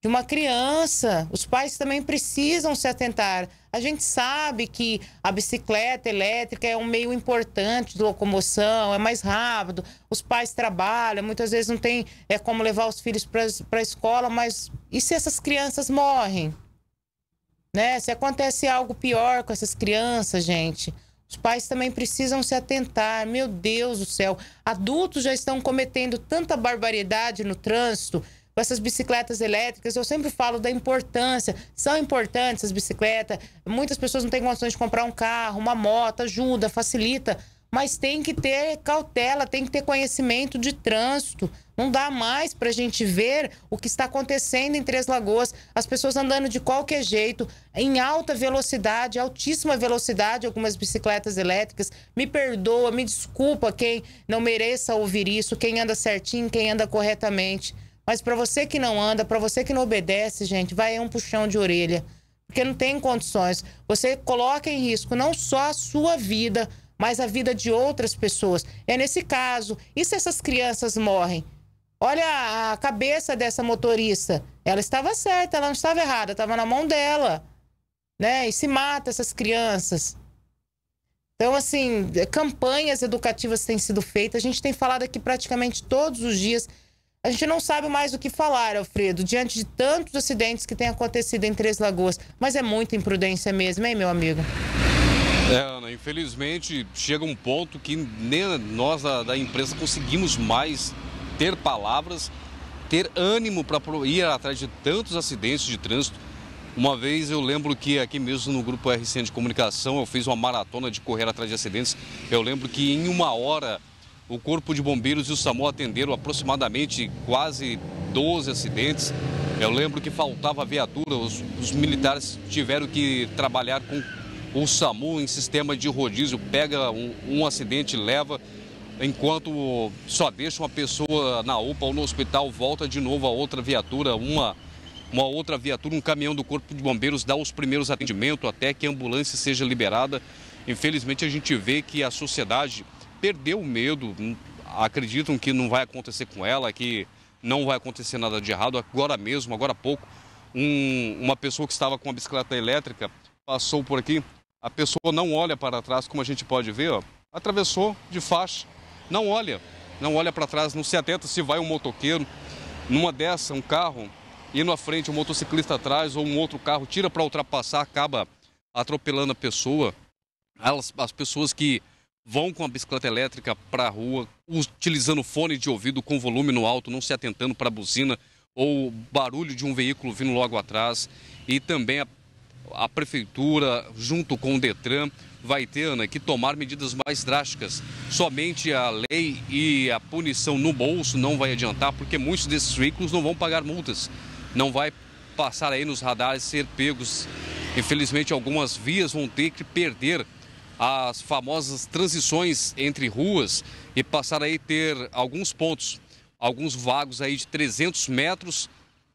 de uma criança. Os pais também precisam se atentar A gente sabe que a bicicleta elétrica é um meio importante de locomoção, é mais rápido, os pais trabalham, muitas vezes não tem é, como levar os filhos para a escola, mas e se essas crianças morrem? Né? Se acontece algo pior com essas crianças, gente, os pais também precisam se atentar. Meu Deus do céu, adultos já estão cometendo tanta barbaridade no trânsito, com essas bicicletas elétricas. Eu sempre falo da importância, são importantes as bicicletas, muitas pessoas não têm condições de comprar um carro, uma moto, ajuda, facilita, mas tem que ter cautela, tem que ter conhecimento de trânsito. Não dá mais para a gente ver o que está acontecendo em Três Lagoas, as pessoas andando de qualquer jeito, em alta velocidade, altíssima velocidade, algumas bicicletas elétricas. Me perdoa, me desculpa quem não mereça ouvir isso, quem anda certinho, quem anda corretamente. Mas para você que não anda, para você que não obedece, gente, vai um puxão de orelha. Porque não tem condições. Você coloca em risco não só a sua vida, mas a vida de outras pessoas. É nesse caso. E se essas crianças morrem? Olha a cabeça dessa motorista. Ela estava certa, ela não estava errada, estava na mão dela. Né? E se mata essas crianças. Então, assim, campanhas educativas têm sido feitas. A gente tem falado aqui praticamente todos os dias. A gente não sabe mais o que falar, Alfredo, diante de tantos acidentes que têm acontecido em Três Lagoas. Mas é muita imprudência mesmo, hein, meu amigo? É, Ana, infelizmente chega um ponto que nem nós da, da imprensa conseguimos mais ter palavras, ter ânimo para ir atrás de tantos acidentes de trânsito. Uma vez eu lembro que aqui mesmo no grupo R C N de comunicação eu fiz uma maratona de correr atrás de acidentes. Eu lembro que em uma hora... o Corpo de Bombeiros e o SAMU atenderam aproximadamente quase doze acidentes. Eu lembro que faltava viatura, os, os militares tiveram que trabalhar com o SAMU em sistema de rodízio. Pega um, um acidente, leva, enquanto só deixa uma pessoa na UPA ou no hospital, volta de novo a outra viatura, uma, uma outra viatura, um caminhão do Corpo de Bombeiros dá os primeiros atendimentos até que a ambulância seja liberada. Infelizmente a gente vê que a sociedade... perdeu o medo, acreditam que não vai acontecer com ela, que não vai acontecer nada de errado. Agora mesmo, agora há pouco, um, uma pessoa que estava com uma bicicleta elétrica passou por aqui. A pessoa não olha para trás, como a gente pode ver, ó, atravessou de faixa, não olha, não olha para trás, não se atenta se vai um motoqueiro, numa dessa, um carro, indo à frente, um motociclista atrás ou um outro carro, tira para ultrapassar, acaba atropelando a pessoa. Elas, as pessoas que... vão com a bicicleta elétrica para a rua, utilizando fone de ouvido com volume no alto, não se atentando para a buzina ou barulho de um veículo vindo logo atrás. E também a, a prefeitura, junto com o DETRAN, vai ter, Ana, que tomar medidas mais drásticas. Somente a lei e a punição no bolso não vai adiantar, porque muitos desses veículos não vão pagar multas, não vai passar aí nos radares, ser pegos. Infelizmente, algumas vias vão ter que perder as famosas transições entre ruas e passar aí ter alguns pontos, alguns vagos aí de trezentos metros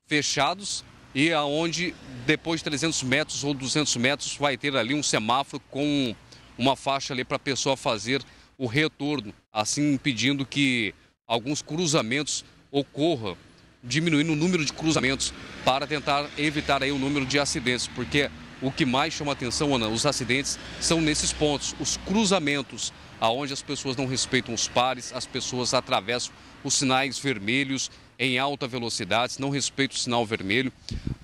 fechados e aonde depois de trezentos metros ou duzentos metros vai ter ali um semáforo com uma faixa ali para a pessoa fazer o retorno, assim impedindo que alguns cruzamentos ocorram, diminuindo o número de cruzamentos para tentar evitar aí o número de acidentes, porque... o que mais chama atenção, Ana, os acidentes são nesses pontos, os cruzamentos, aonde as pessoas não respeitam os pares, as pessoas atravessam os sinais vermelhos em alta velocidade, não respeitam o sinal vermelho.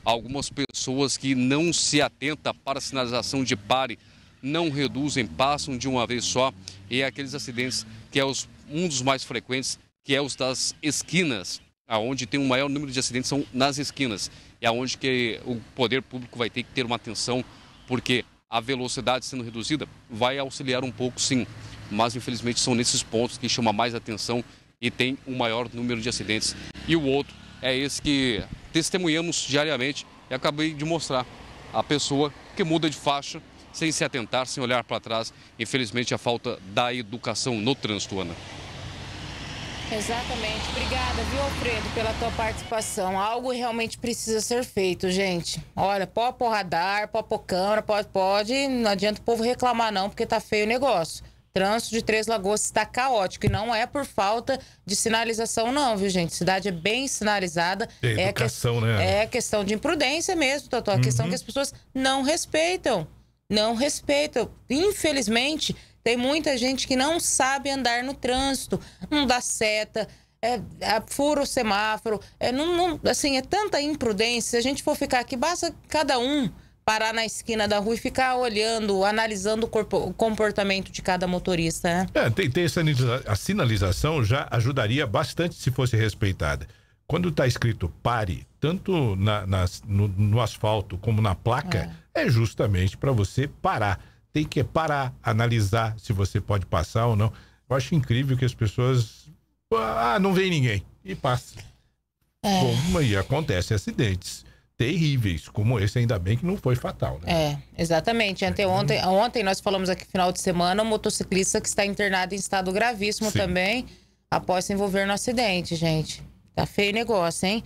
Algumas pessoas que não se atentam para a sinalização de pare, não reduzem, passam de uma vez só. E aqueles acidentes que é os, um dos mais frequentes, que é os das esquinas, aonde tem um maior número de acidentes são nas esquinas. É onde que o poder público vai ter que ter uma atenção, porque a velocidade sendo reduzida vai auxiliar um pouco, sim. Mas, infelizmente, são nesses pontos que chama mais atenção e tem um maior número de acidentes. E o outro é esse que testemunhamos diariamente e acabei de mostrar. A pessoa que muda de faixa sem se atentar, sem olhar para trás. Infelizmente, a falta da educação no trânsito, Ana. Exatamente. Obrigada, viu, Alfredo, pela tua participação. Algo realmente precisa ser feito, gente. Olha, pó por radar, pó por câmera, pode, pode. Não adianta o povo reclamar, não, porque tá feio o negócio. Trânsito de Três Lagoas está caótico e não é por falta de sinalização, não, viu, gente? Cidade é bem sinalizada. É educação, é que... né? É questão de imprudência mesmo, Totó. É uhum. questão que as pessoas não respeitam. não respeitam. Infelizmente, tem muita gente que não sabe andar no trânsito, não dá seta, é, é, fura o semáforo, é, não, não, assim, é tanta imprudência. Se a gente for ficar aqui, basta cada um parar na esquina da rua e ficar olhando, analisando o, corpo, o comportamento de cada motorista, né? É, tem, tem essa, a sinalização já ajudaria bastante se fosse respeitada. Quando está escrito pare, tanto na, na, no, no asfalto como na placa, é, é justamente para você parar. Tem que parar, analisar se você pode passar ou não. Eu acho incrível que as pessoas... Ah, não vem ninguém. E passa. É. Bom, e acontecem acidentes terríveis, como esse, ainda bem que não foi fatal, né? É, exatamente. Anteontem, é. ontem nós falamos aqui, final de semana, um motociclista que está internado em estado gravíssimo, sim, também, após se envolver no acidente, gente. Tá feio o negócio, hein?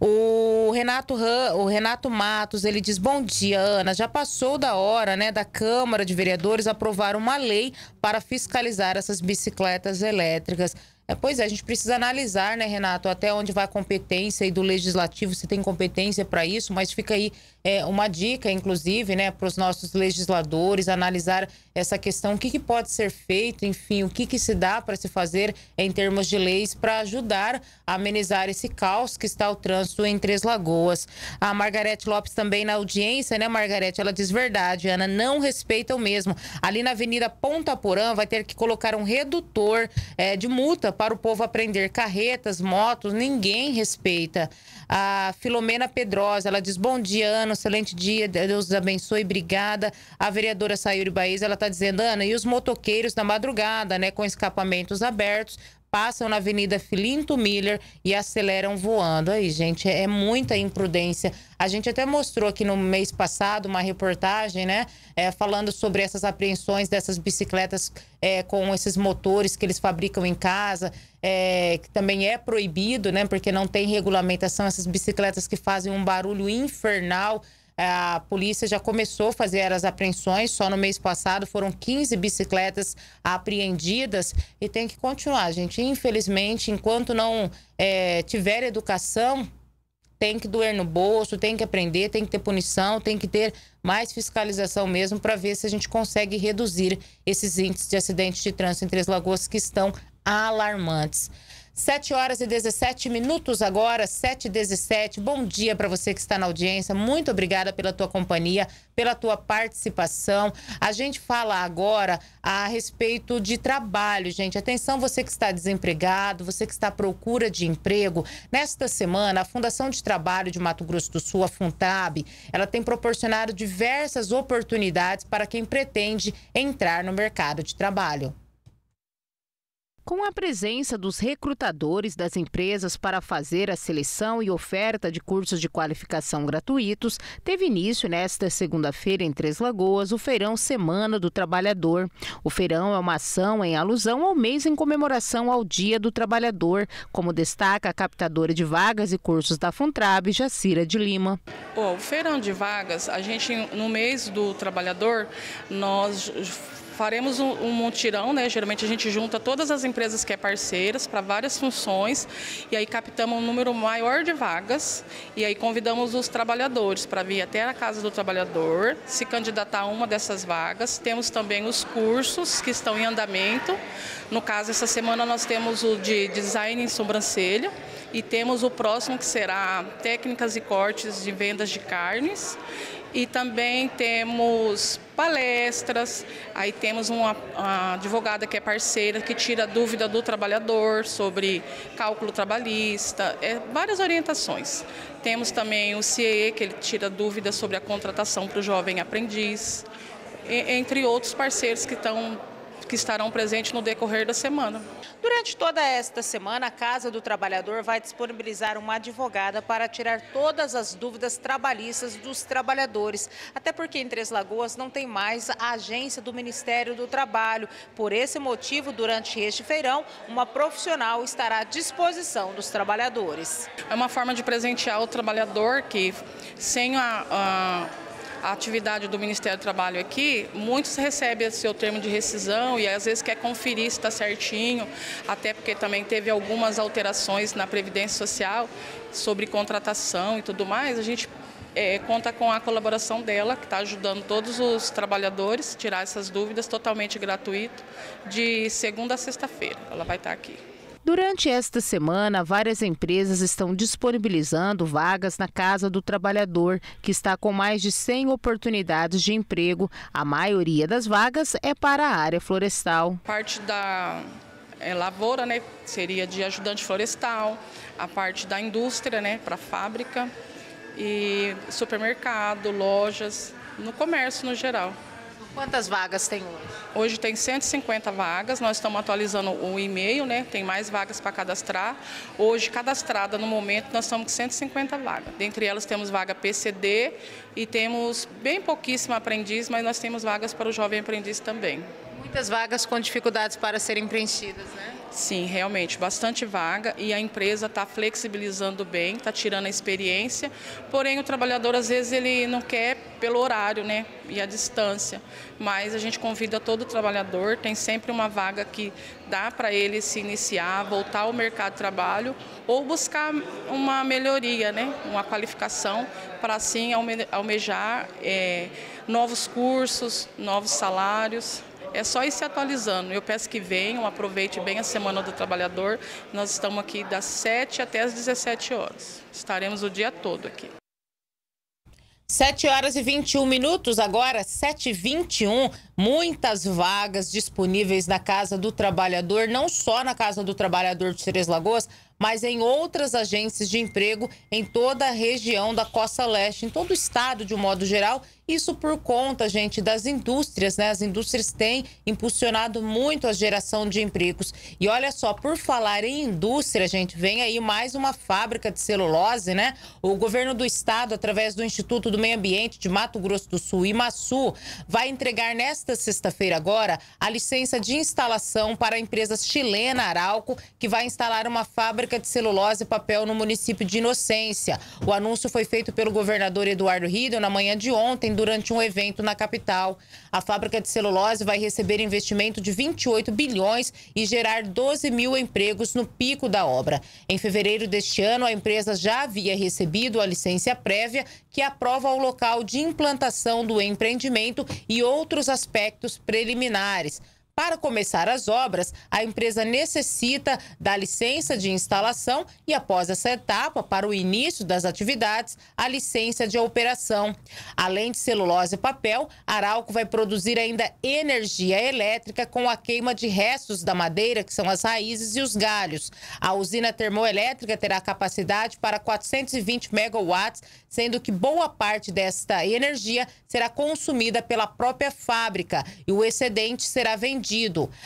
O Renato, o Renato Matos, ele diz, bom dia, Ana, já passou da hora, né, da Câmara de Vereadores aprovar uma lei para fiscalizar essas bicicletas elétricas. É, pois é, a gente precisa analisar, né, Renato, até onde vai a competência e do Legislativo, se tem competência para isso, mas fica aí é, uma dica, inclusive, né, para os nossos legisladores, analisar essa questão, o que, que pode ser feito, enfim, o que, que se dá para se fazer em termos de leis para ajudar a amenizar esse caos que está o trânsito em Três Lagoas. A Margarete Lopes também na audiência, né, Margarete, ela diz verdade, Ana, não respeitam mesmo. Ali na Avenida Ponta Porã vai ter que colocar um redutor é, de multa para o povo aprender. Carretas, motos, ninguém respeita. A Filomena Pedrosa, ela diz, bom dia, Ana, excelente dia, Deus abençoe, obrigada. A vereadora Sayuri Baez, ela está dizendo, Ana, e os motoqueiros na madrugada, né, com escapamentos abertos, passam na Avenida Filinto Miller e aceleram voando. Aí, gente, é muita imprudência. A gente até mostrou aqui no mês passado uma reportagem, né, é, falando sobre essas apreensões dessas bicicletas é, com esses motores que eles fabricam em casa, é, que também é proibido, né, porque não tem regulamentação, essas bicicletas que fazem um barulho infernal. A polícia já começou a fazer as apreensões, só no mês passado foram quinze bicicletas apreendidas e tem que continuar, gente. Infelizmente, enquanto não é, tiver educação, tem que doer no bolso, tem que aprender, tem que ter punição, tem que ter mais fiscalização mesmo para ver se a gente consegue reduzir esses índices de acidentes de trânsito em Três Lagoas que estão alarmantes. sete horas e dezessete minutos agora, sete e dezessete. Bom dia para você que está na audiência. Muito obrigada pela tua companhia, pela tua participação. A gente fala agora a respeito de trabalho, gente. Atenção, você que está desempregado, você que está à procura de emprego. Nesta semana, a Fundação de Trabalho de Mato Grosso do Sul, a FUNTAB, ela tem proporcionado diversas oportunidades para quem pretende entrar no mercado de trabalho. Com a presença dos recrutadores das empresas para fazer a seleção e oferta de cursos de qualificação gratuitos, teve início nesta segunda-feira em Três Lagoas o Feirão Semana do Trabalhador. O feirão é uma ação em alusão ao mês em comemoração ao Dia do Trabalhador, como destaca a captadora de vagas e cursos da FUNTRAB, Jacira de Lima. Oh, o feirão de vagas, a gente no mês do trabalhador, nós... faremos um, um montirão, né? Geralmente a gente junta todas as empresas que é parceiras para várias funções e aí captamos um número maior de vagas e aí convidamos os trabalhadores para vir até a Casa do Trabalhador, se candidatar a uma dessas vagas. Temos também os cursos que estão em andamento. No caso, essa semana nós temos o de design em sobrancelha e temos o próximo que será técnicas e cortes de vendas de carnes. E também temos palestras, aí temos uma, uma advogada que é parceira, que tira a dúvida do trabalhador sobre cálculo trabalhista, é, várias orientações. Temos também o C E E, que ele tira dúvidas sobre a contratação para o jovem aprendiz, e, entre outros parceiros que estão... que estarão presentes no decorrer da semana. Durante toda esta semana, a Casa do Trabalhador vai disponibilizar uma advogada para tirar todas as dúvidas trabalhistas dos trabalhadores, até porque em Três Lagoas não tem mais a agência do Ministério do Trabalho. Por esse motivo, durante este feirão, uma profissional estará à disposição dos trabalhadores. É uma forma de presentear o trabalhador que, sem a... a... a atividade do Ministério do Trabalho aqui, muitos recebem seu termo de rescisão e às vezes quer conferir se está certinho, até porque também teve algumas alterações na Previdência Social sobre contratação e tudo mais. A gente é, conta com a colaboração dela, que está ajudando todos os trabalhadores a tirar essas dúvidas, totalmente gratuito, de segunda a sexta-feira. Ela vai estar aqui. Durante esta semana, várias empresas estão disponibilizando vagas na Casa do Trabalhador, que está com mais de cem oportunidades de emprego. A maioria das vagas é para a área florestal. Parte da é, lavoura, né, seria de ajudante florestal, a parte da indústria, né, para fábrica, e supermercado, lojas, no comércio no geral. Quantas vagas tem hoje? Hoje tem cento e cinquenta vagas, nós estamos atualizando o e-mail, né? Tem mais vagas para cadastrar. Hoje, cadastrada no momento, nós estamos com cento e cinquenta vagas. Dentre elas temos vaga P C D e temos bem pouquíssimo aprendiz, mas nós temos vagas para o jovem aprendiz também. Muitas vagas com dificuldades para serem preenchidas, né? Sim, realmente, bastante vaga, e a empresa está flexibilizando bem, está tirando a experiência, porém o trabalhador às vezes ele não quer pelo horário, né, e a distância, mas a gente convida todo trabalhador, tem sempre uma vaga que dá para ele se iniciar, voltar ao mercado de trabalho ou buscar uma melhoria, né, uma qualificação para assim almejar é, novos cursos, novos salários. É só ir se atualizando. Eu peço que venham, aproveite bem a Semana do Trabalhador. Nós estamos aqui das sete até as dezessete horas. Estaremos o dia todo aqui. sete horas e vinte e um minutos, agora sete e vinte e um. Muitas vagas disponíveis na Casa do Trabalhador, não só na Casa do Trabalhador de Três Lagoas, mas em outras agências de emprego em toda a região da Costa Leste, em todo o estado de um modo geral. Isso por conta, gente, das indústrias, né? As indústrias têm impulsionado muito a geração de empregos. E olha só, por falar em indústria, gente, vem aí mais uma fábrica de celulose, né? O governo do estado, através do Instituto do Meio Ambiente de Mato Grosso do Sul, IMASU, vai entregar nesta sexta-feira agora a licença de instalação para a empresa chilena Arauco, que vai instalar uma fábrica de celulose e papel no município de Inocência. O anúncio foi feito pelo governador Eduardo Riedel na manhã de ontem, durante um evento na capital. A fábrica de celulose vai receber investimento de vinte e oito bilhões e gerar doze mil empregos no pico da obra. Em fevereiro deste ano, a empresa já havia recebido a licença prévia, que aprova o local de implantação do empreendimento e outros aspectos preliminares. Para começar as obras, a empresa necessita da licença de instalação e, após essa etapa, para o início das atividades, a licença de operação. Além de celulose e papel, a Arauco vai produzir ainda energia elétrica com a queima de restos da madeira, que são as raízes e os galhos. A usina termoelétrica terá capacidade para quatrocentos e vinte megawatts, sendo que boa parte desta energia será consumida pela própria fábrica e o excedente será vendido.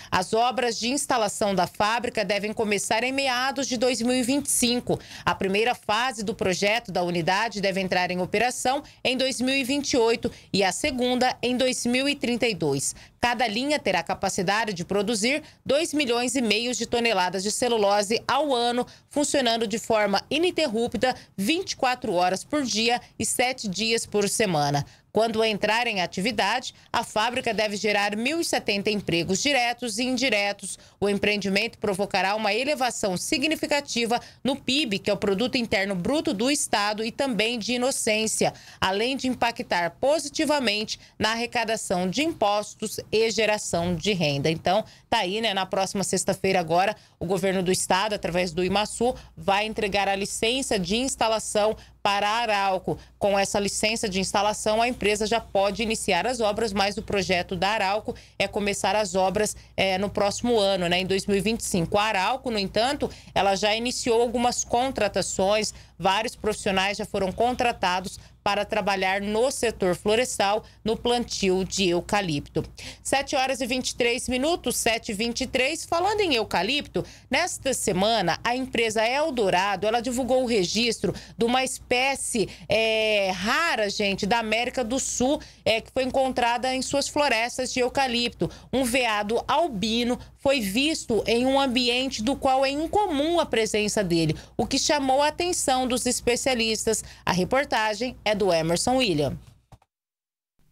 As obras de instalação da fábrica devem começar em meados de dois mil e vinte e cinco. A primeira fase do projeto da unidade deve entrar em operação em dois mil e vinte e oito e a segunda em dois mil e trinta e dois. Cada linha terá capacidade de produzir dois milhões e meio de toneladas de celulose ao ano, funcionando de forma ininterrupta vinte e quatro horas por dia e sete dias por semana. Quando entrar em atividade, a fábrica deve gerar mil e setenta empregos diretos e indiretos. O empreendimento provocará uma elevação significativa no P I B, que é o Produto Interno Bruto do Estado, e também de Inocência, além de impactar positivamente na arrecadação de impostos e geração de renda. Então, tá aí, né? Na próxima sexta-feira agora, o governo do estado, através do IMASU, vai entregar a licença de instalação para a Arauco. Com essa licença de instalação, a empresa já pode iniciar as obras, mas o projeto da Arauco é começar as obras é, no próximo ano, né, em dois mil e vinte e cinco. A Arauco, no entanto, ela já iniciou algumas contratações, vários profissionais já foram contratados para trabalhar no setor florestal, no plantio de eucalipto. sete horas e vinte e três minutos, sete e vinte e três. Falando em eucalipto, nesta semana, a empresa Eldorado, ela divulgou o registro de uma espécie é, rara, gente, da América do Sul, é, que foi encontrada em suas florestas de eucalipto. Um veado albino foi visto em um ambiente do qual é incomum a presença dele, o que chamou a atenção dos especialistas. A reportagem é do Emerson Willian.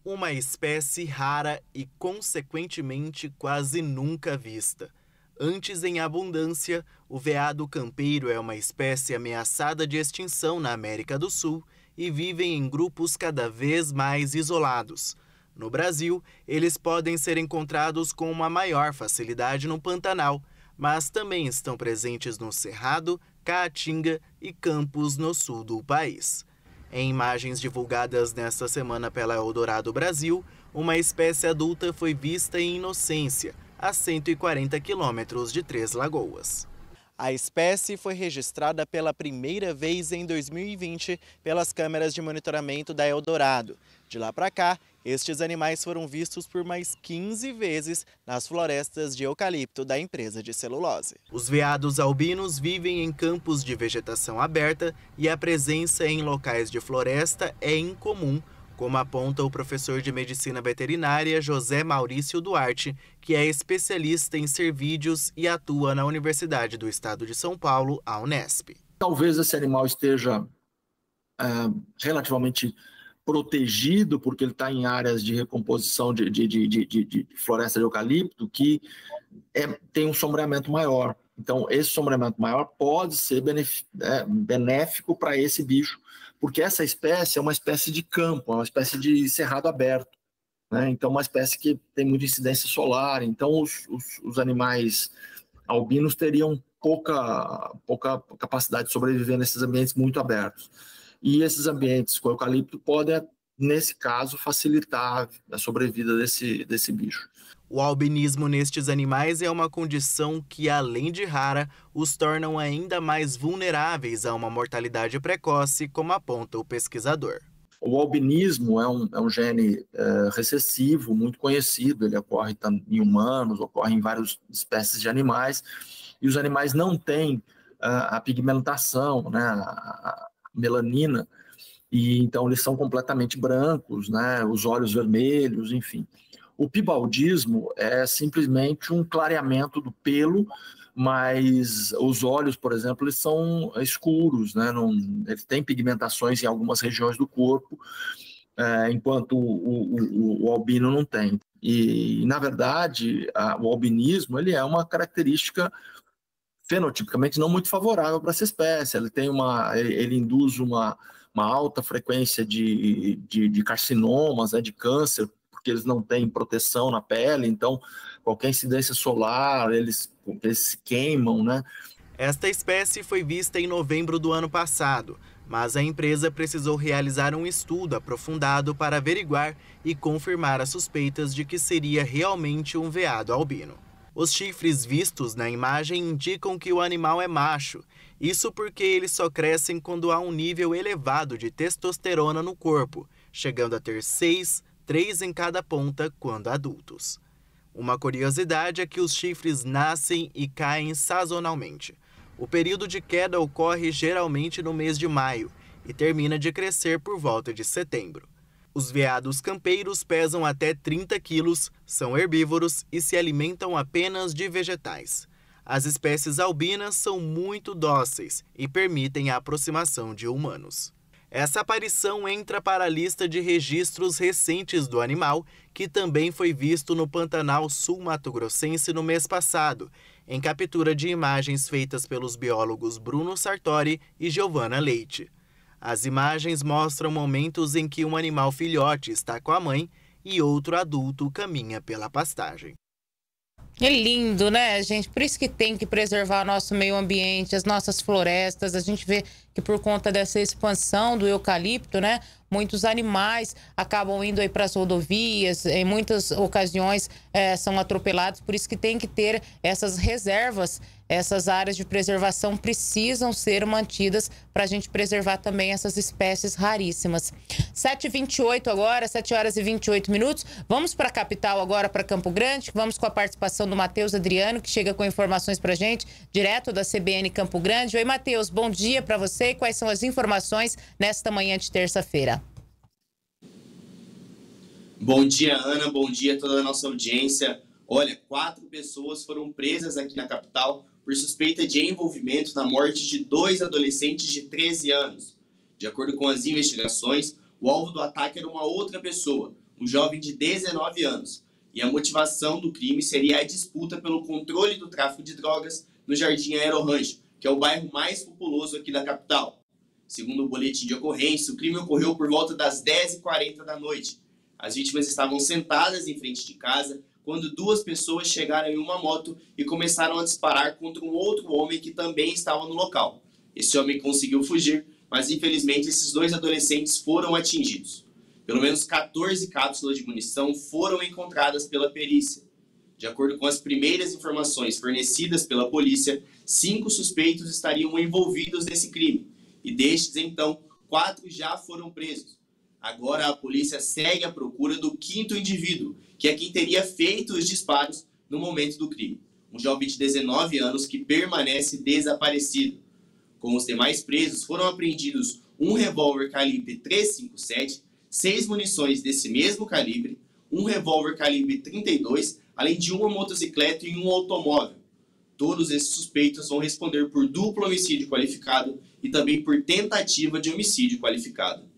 Uma espécie rara e, consequentemente, quase nunca vista. Antes em abundância, o veado campeiro é uma espécie ameaçada de extinção na América do Sul e vivem em grupos cada vez mais isolados. No Brasil, eles podem ser encontrados com uma maior facilidade no Pantanal, mas também estão presentes no Cerrado, Caatinga e Campos no sul do país. Em imagens divulgadas nesta semana pela Eldorado Brasil, uma espécie adulta foi vista em Inocência, a cento e quarenta quilômetros de Três Lagoas. A espécie foi registrada pela primeira vez em dois mil e vinte pelas câmeras de monitoramento da Eldorado. De lá para cá, estes animais foram vistos por mais quinze vezes nas florestas de eucalipto da empresa de celulose. Os veados albinos vivem em campos de vegetação aberta e a presença em locais de floresta é incomum, como aponta o professor de medicina veterinária José Maurício Duarte, que é especialista em cervídeos e atua na Universidade do Estado de São Paulo, a Unesp. Talvez esse animal esteja é, relativamente protegido, porque ele está em áreas de recomposição de, de, de, de, de floresta de eucalipto, que é, tem um sombreamento maior. Então, esse sombreamento maior pode ser benéfico para esse bicho, porque essa espécie é uma espécie de campo, é uma espécie de cerrado aberto, né? Então, uma espécie que tem muita incidência solar. Então, os, os, os animais albinos teriam pouca, pouca capacidade de sobreviver nesses ambientes muito abertos. E esses ambientes com eucalipto podem, nesse caso, facilitar a sobrevida desse, desse bicho. O albinismo nestes animais é uma condição que, além de rara, os tornam ainda mais vulneráveis a uma mortalidade precoce, como aponta o pesquisador. O albinismo é um, é um gene é, recessivo, muito conhecido. Ele ocorre em humanos, ocorre em várias espécies de animais, e os animais não têm a, a pigmentação, né, a, a melanina, e então eles são completamente brancos, né, os olhos vermelhos, enfim. O pibaldismo é simplesmente um clareamento do pelo, mas os olhos, por exemplo, eles são escuros, né? Não, eles têm pigmentações em algumas regiões do corpo, é, enquanto o, o, o albino não tem. E, na verdade, a, o albinismo ele é uma característica fenotipicamente não muito favorável para essa espécie. Ele, tem uma, ele induz uma, uma alta frequência de, de, de carcinomas, né, de câncer, porque eles não têm proteção na pele, então qualquer incidência solar, eles, eles se queimam, né? Esta espécie foi vista em novembro do ano passado, mas a empresa precisou realizar um estudo aprofundado para averiguar e confirmar as suspeitas de que seria realmente um veado albino. Os chifres vistos na imagem indicam que o animal é macho, isso porque eles só crescem quando há um nível elevado de testosterona no corpo, chegando a ter seis, três em cada ponta quando adultos. Uma curiosidade é que os chifres nascem e caem sazonalmente. O período de queda ocorre geralmente no mês de maio e termina de crescer por volta de setembro. Os veados campeiros pesam até trinta quilos, são herbívoros e se alimentam apenas de vegetais. As espécies albinas são muito dóceis e permitem a aproximação de humanos. Essa aparição entra para a lista de registros recentes do animal, que também foi visto no Pantanal sul-mato-grossense no mês passado, em captura de imagens feitas pelos biólogos Bruno Sartori e Giovana Leite. As imagens mostram momentos em que um animal filhote está com a mãe e outro adulto caminha pela pastagem. É lindo, né, gente? Por isso que tem que preservar nosso meio ambiente, as nossas florestas. A gente vê que por conta dessa expansão do eucalipto, né, muitos animais acabam indo aí para as rodovias, em muitas ocasiões é, são atropelados. Por isso que tem que ter essas reservas, essas áreas de preservação precisam ser mantidas para a gente preservar também essas espécies raríssimas. sete e vinte e oito agora, sete horas e vinte e oito minutos. Vamos para a capital agora, para Campo Grande. Vamos com a participação do Matheus Adriano, que chega com informações para a gente, direto da C B N Campo Grande. Oi, Matheus, bom dia para você. Quais são as informações nesta manhã de terça-feira? Bom dia, Ana. Bom dia a toda a nossa audiência. Olha, quatro pessoas foram presas aqui na capital por suspeita de envolvimento na morte de dois adolescentes de treze anos. De acordo com as investigações, o alvo do ataque era uma outra pessoa, um jovem de dezenove anos, e a motivação do crime seria a disputa pelo controle do tráfico de drogas no Jardim Aero Rancho, que é o bairro mais populoso aqui da capital. Segundo o boletim de ocorrência, o crime ocorreu por volta das dez e quarenta da noite. As vítimas estavam sentadas em frente de casa quando duas pessoas chegaram em uma moto e começaram a disparar contra um outro homem que também estava no local. Esse homem conseguiu fugir, mas infelizmente esses dois adolescentes foram atingidos. Pelo menos quatorze cápsulas de munição foram encontradas pela perícia. De acordo com as primeiras informações fornecidas pela polícia, cinco suspeitos estariam envolvidos nesse crime. E destes, então, quatro já foram presos. Agora a polícia segue à procura do quinto indivíduo, que é quem teria feito os disparos no momento do crime. Um jovem de dezenove anos que permanece desaparecido. Com os demais presos, foram apreendidos um revólver calibre trezentos e cinquenta e sete, seis munições desse mesmo calibre, um revólver calibre trinta e dois, além de uma motocicleta e um automóvel. Todos esses suspeitos vão responder por duplo homicídio qualificado e também por tentativa de homicídio qualificado.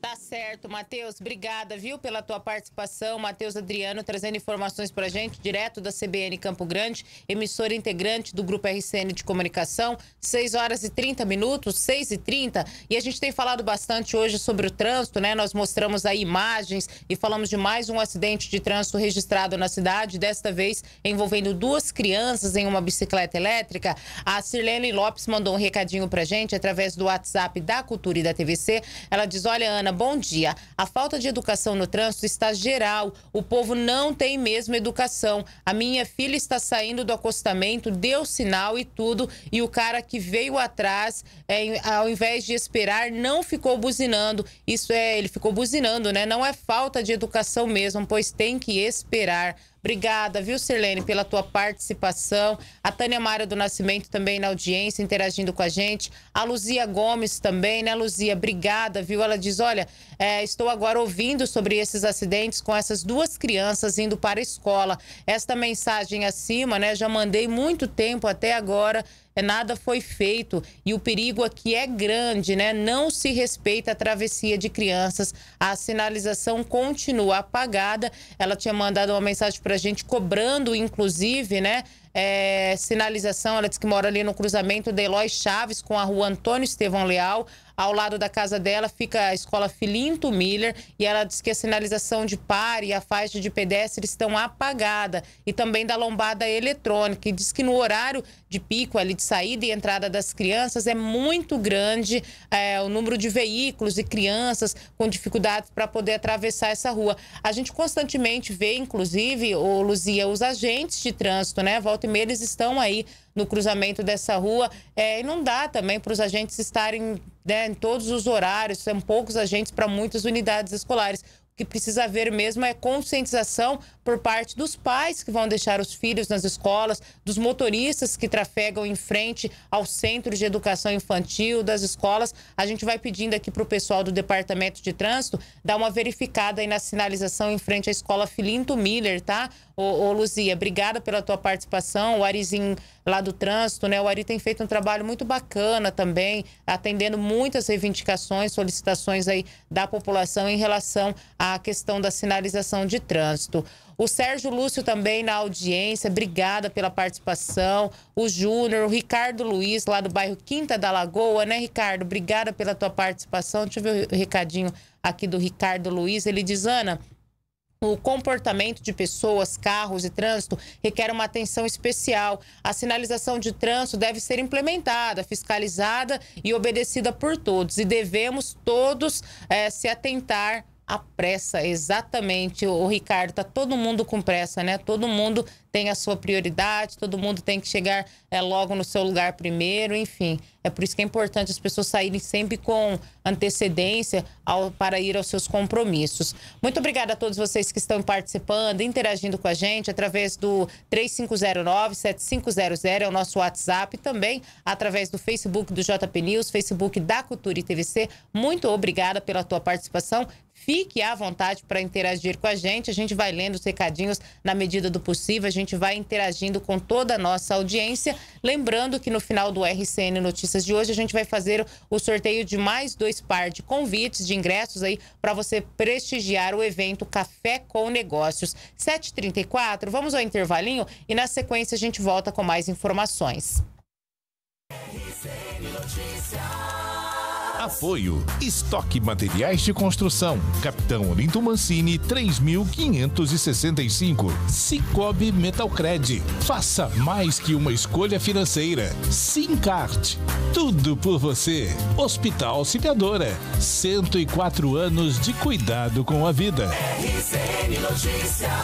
Tá certo, Matheus. Obrigada, viu, pela tua participação. Matheus Adriano trazendo informações pra gente, direto da C B N Campo Grande, emissora integrante do Grupo R C N de Comunicação, seis horas e trinta minutos, seis e trinta. E a gente tem falado bastante hoje sobre o trânsito, né? Nós mostramos aí imagens e falamos de mais um acidente de trânsito registrado na cidade, desta vez envolvendo duas crianças em uma bicicleta elétrica. A Sirlene Lopes mandou um recadinho pra gente através do WhatsApp da Cultura e da T V C. Ela diz, olha, Ana, bom dia. A falta de educação no trânsito está geral. O povo não tem mesmo educação. A minha filha está saindo do acostamento, deu sinal e tudo, e o cara que veio atrás, é, ao invés de esperar, não ficou buzinando. Isso é, ele ficou buzinando, né? Não é falta de educação mesmo, pois tem que esperar. Obrigada, viu, Sirlene, pela tua participação. A Tânia Mara do Nascimento também na audiência, interagindo com a gente. A Luzia Gomes também, né, Luzia? Obrigada, viu? Ela diz, olha, é, estou agora ouvindo sobre esses acidentes com essas duas crianças indo para a escola. Esta mensagem acima, né, já mandei muito tempo até agora. Nada foi feito e o perigo aqui é grande, né? Não se respeita a travessia de crianças. A sinalização continua apagada. Ela tinha mandado uma mensagem pra gente cobrando, inclusive, né? É, sinalização, ela disse que mora ali no cruzamento de Eloy Chaves com a rua Antônio Estevão Leal. Ao lado da casa dela fica a escola Filinto Miller e ela diz que a sinalização de pare e a faixa de pedestre estão apagada e também da lombada eletrônica. E diz que no horário de pico ali de saída e entrada das crianças é muito grande é, o número de veículos e crianças com dificuldades para poder atravessar essa rua. A gente constantemente vê, inclusive, ô, Luzia, os agentes de trânsito, né? Volta e meia eles estão aí no cruzamento dessa rua, é, e não dá também para os agentes estarem, né, em todos os horários, são poucos agentes para muitas unidades escolares. O que precisa haver mesmo é conscientização por parte dos pais que vão deixar os filhos nas escolas, dos motoristas que trafegam em frente ao centro de educação infantil, das escolas. A gente vai pedindo aqui para o pessoal do Departamento de Trânsito dar uma verificada aí na sinalização em frente à escola Filinto Miller, tá? Ô, ô Luzia, obrigada pela tua participação. O Arizinho lá do trânsito, né? O Ari tem feito um trabalho muito bacana também, atendendo muitas reivindicações, solicitações aí da população em relação à questão da sinalização de trânsito. O Sérgio Lúcio também na audiência, obrigada pela participação. O Júnior, o Ricardo Luiz, lá do bairro Quinta da Lagoa, né, Ricardo? Obrigada pela tua participação. Deixa eu ver o recadinho aqui do Ricardo Luiz. Ele diz, Ana, o comportamento de pessoas, carros e trânsito requer uma atenção especial. A sinalização de trânsito deve ser implementada, fiscalizada e obedecida por todos. E devemos todos é, se atentar à pressa, exatamente, o Ricardo. Tá todo mundo com pressa, né? Todo mundo tem a sua prioridade, todo mundo tem que chegar é, logo no seu lugar primeiro, enfim. É por isso que é importante as pessoas saírem sempre com antecedência ao, para ir aos seus compromissos. Muito obrigada a todos vocês que estão participando, interagindo com a gente através do três cinco zero nove, sete cinco zero zero, é o nosso WhatsApp, também através do Facebook do J P News, Facebook da Cultura e T V C. Muito obrigada pela tua participação. Fique à vontade para interagir com a gente. A gente vai lendo os recadinhos na medida do possível. A gente vai interagindo com toda a nossa audiência. Lembrando que no final do R C N Notícias de hoje, a gente vai fazer o sorteio de mais dois par de convites, de ingressos aí, para você prestigiar o evento Café com Negócios. sete e trinta e quatro, vamos ao intervalinho e na sequência a gente volta com mais informações. R C N Notícias. Apoio. Estoque Materiais de Construção. Capitão Olinto Mancini, três mil quinhentos e sessenta e cinco. Sicoob Metalcred. Faça mais que uma escolha financeira. Sincart. Tudo por você. Hospital Auxiliadora. cento e quatro anos de cuidado com a vida. R C N Notícias.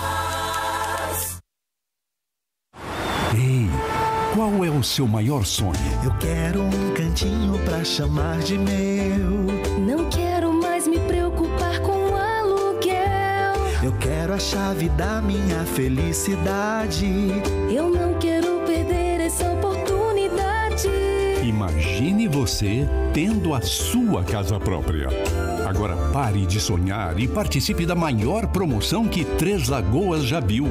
Ei. Qual é o seu maior sonho? Eu quero um cantinho pra chamar de meu. Não quero mais me preocupar com aluguel. Eu quero a chave da minha felicidade. Eu não quero perder essa oportunidade. Imagine você tendo a sua casa própria. Agora pare de sonhar e participe da maior promoção que Três Lagoas já viu.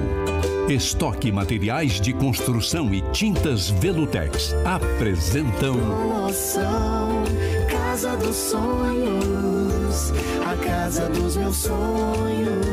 Estoque Materiais de Construção e Tintas Velutex apresentam promoção Casa dos Sonhos, a casa dos meus sonhos.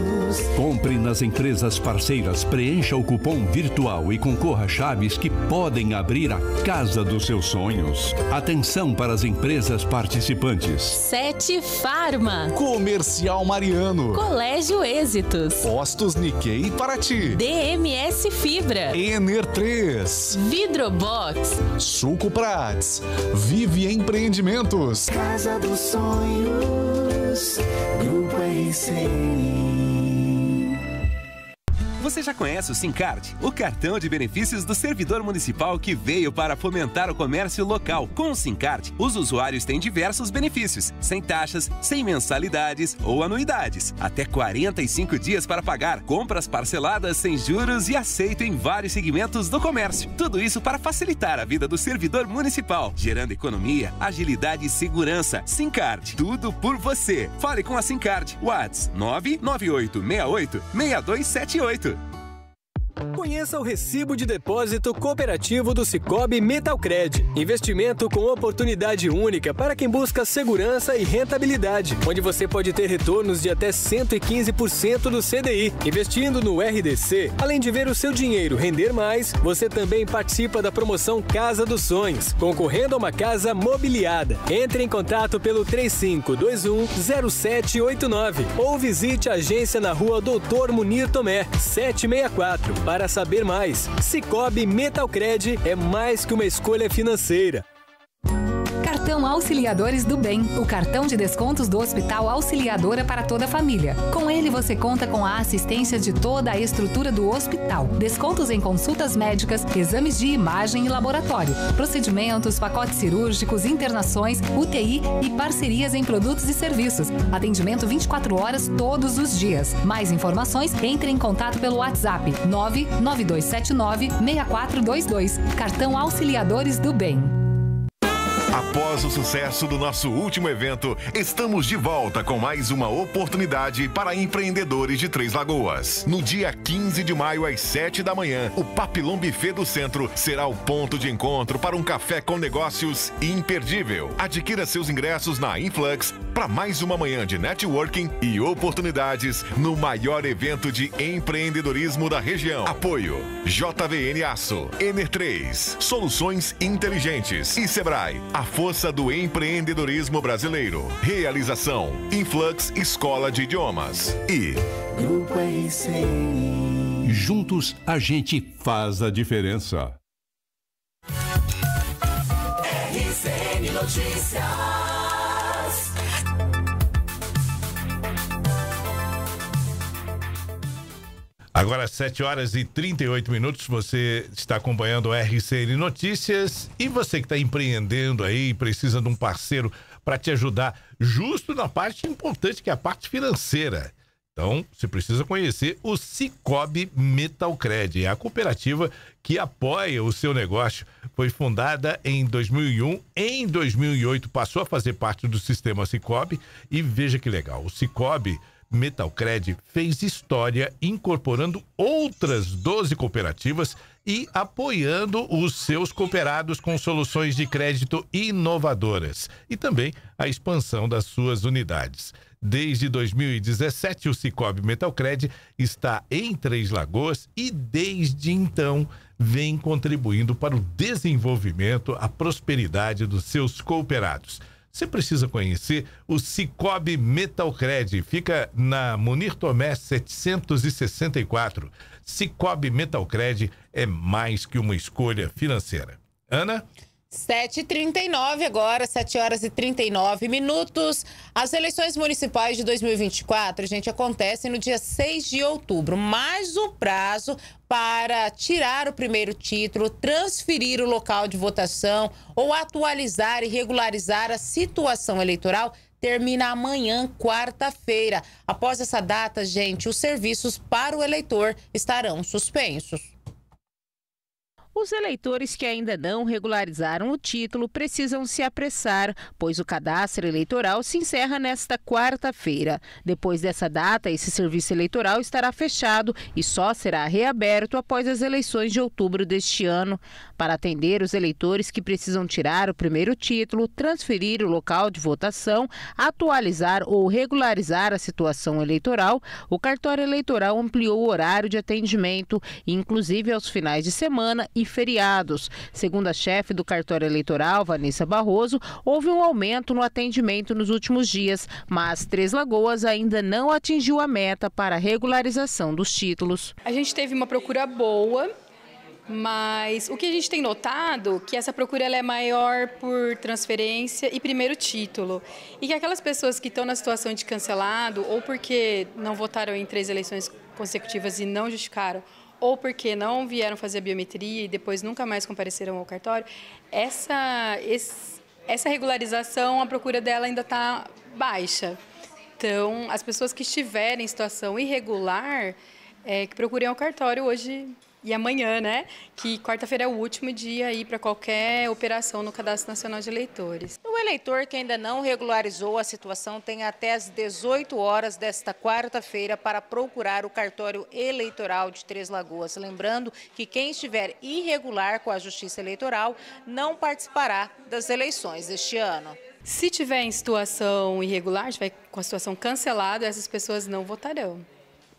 Compre nas empresas parceiras, preencha o cupom virtual e concorra a chaves que podem abrir a casa dos seus sonhos. Atenção para as empresas participantes: Sete Farma, Comercial Mariano, Colégio Êxitos, Postos Nikkei e Paraty, D M S Fibra, Ener três, Vidrobox, Suco Prats, Vive Empreendimentos, Casa dos Sonhos, Grupo R C N. Você já conhece o Sincard, o cartão de benefícios do servidor municipal que veio para fomentar o comércio local. Com o Sincard, os usuários têm diversos benefícios, sem taxas, sem mensalidades ou anuidades. Até quarenta e cinco dias para pagar, compras parceladas sem juros e aceito em vários segmentos do comércio. Tudo isso para facilitar a vida do servidor municipal, gerando economia, agilidade e segurança. Sincard, tudo por você. Fale com a Sincard. WhatsApp nove nove oito seis oito seis dois sete oito. Conheça o Recibo de Depósito Cooperativo do Sicoob Metalcred. Investimento com oportunidade única para quem busca segurança e rentabilidade, onde você pode ter retornos de até cento e quinze por cento do C D I. Investindo no R D C, além de ver o seu dinheiro render mais, você também participa da promoção Casa dos Sonhos, concorrendo a uma casa mobiliada. Entre em contato pelo três cinco dois um zero sete oito nove ou visite a agência na rua Doutor Munir Tomé, setecentos e sessenta e quatro. Para saber mais, Sicoob Metalcred é mais que uma escolha financeira. Cartão Auxiliadores do Bem, o cartão de descontos do Hospital Auxiliadora para toda a família. Com ele você conta com a assistência de toda a estrutura do hospital. Descontos em consultas médicas, exames de imagem e laboratório, procedimentos, pacotes cirúrgicos, internações, U T I e parcerias em produtos e serviços. Atendimento vinte e quatro horas todos os dias. Mais informações, entre em contato pelo WhatsApp nove nove dois sete nove seis quatro dois dois. Cartão Auxiliadores do Bem. Após o sucesso do nosso último evento, estamos de volta com mais uma oportunidade para empreendedores de Três Lagoas. No dia quinze de maio, às sete da manhã, o Papillon Buffet do Centro será o ponto de encontro para um café com negócios imperdível. Adquira seus ingressos na Influx para mais uma manhã de networking e oportunidades no maior evento de empreendedorismo da região. Apoio J V N Aço, Ener três, Soluções Inteligentes e Sebrae. A força do empreendedorismo brasileiro. Realização Influx Escola de Idiomas e Grupo R C N. Juntos a gente faz a diferença. R C N Notícias. Agora às sete horas e trinta e oito minutos, você está acompanhando o R C N Notícias, e você que está empreendendo aí, precisa de um parceiro para te ajudar, justo na parte importante, que é a parte financeira. Então, você precisa conhecer o Sicoob Metalcred, é a cooperativa que apoia o seu negócio. Foi fundada em dois mil e um, em dois mil e oito passou a fazer parte do sistema Sicoob, e veja que legal, o Sicoob Metalcred fez história incorporando outras doze cooperativas e apoiando os seus cooperados com soluções de crédito inovadoras e também a expansão das suas unidades. Desde dois mil e dezessete, o Sicoob Metalcred está em Três Lagoas e, desde então, vem contribuindo para o desenvolvimento, a prosperidade dos seus cooperados. Você precisa conhecer o Sicoob Metalcred, fica na Munir Tomé setecentos e sessenta e quatro. Sicoob Metalcred é mais que uma escolha financeira. Ana? sete e trinta e nove agora, sete horas e trinta e nove minutos. As eleições municipais de dois mil e vinte e quatro, gente, acontecem no dia seis de outubro, mas o prazo para tirar o primeiro título, transferir o local de votação ou atualizar e regularizar a situação eleitoral termina amanhã, quarta-feira. Após essa data, gente, os serviços para o eleitor estarão suspensos. Os eleitores que ainda não regularizaram o título precisam se apressar, pois o cadastro eleitoral se encerra nesta quarta-feira. Depois dessa data, esse serviço eleitoral estará fechado e só será reaberto após as eleições de outubro deste ano. Para atender os eleitores que precisam tirar o primeiro título, transferir o local de votação, atualizar ou regularizar a situação eleitoral, o cartório eleitoral ampliou o horário de atendimento, inclusive aos finais de semana e feriados. Segundo a chefe do cartório eleitoral, Vanessa Barroso, houve um aumento no atendimento nos últimos dias, mas Três Lagoas ainda não atingiu a meta para a regularização dos títulos. A gente teve uma procura boa, mas o que a gente tem notado é que essa procura ela é maior por transferência e primeiro título. E que aquelas pessoas que estão na situação de cancelado, ou porque não votaram em três eleições consecutivas e não justificaram, ou porque não vieram fazer a biometria e depois nunca mais compareceram ao cartório, essa, esse, essa regularização, a procura dela ainda está baixa. Então, as pessoas que estiverem em situação irregular, é, que procurem ao cartório hoje e amanhã, né? Que quarta-feira é o último dia aí para qualquer operação no Cadastro Nacional de Eleitores. O eleitor que ainda não regularizou a situação tem até as dezoito horas desta quarta-feira para procurar o cartório eleitoral de Três Lagoas. Lembrando que quem estiver irregular com a Justiça Eleitoral não participará das eleições deste ano. Se tiver em situação irregular, tiver com a situação cancelada, essas pessoas não votarão.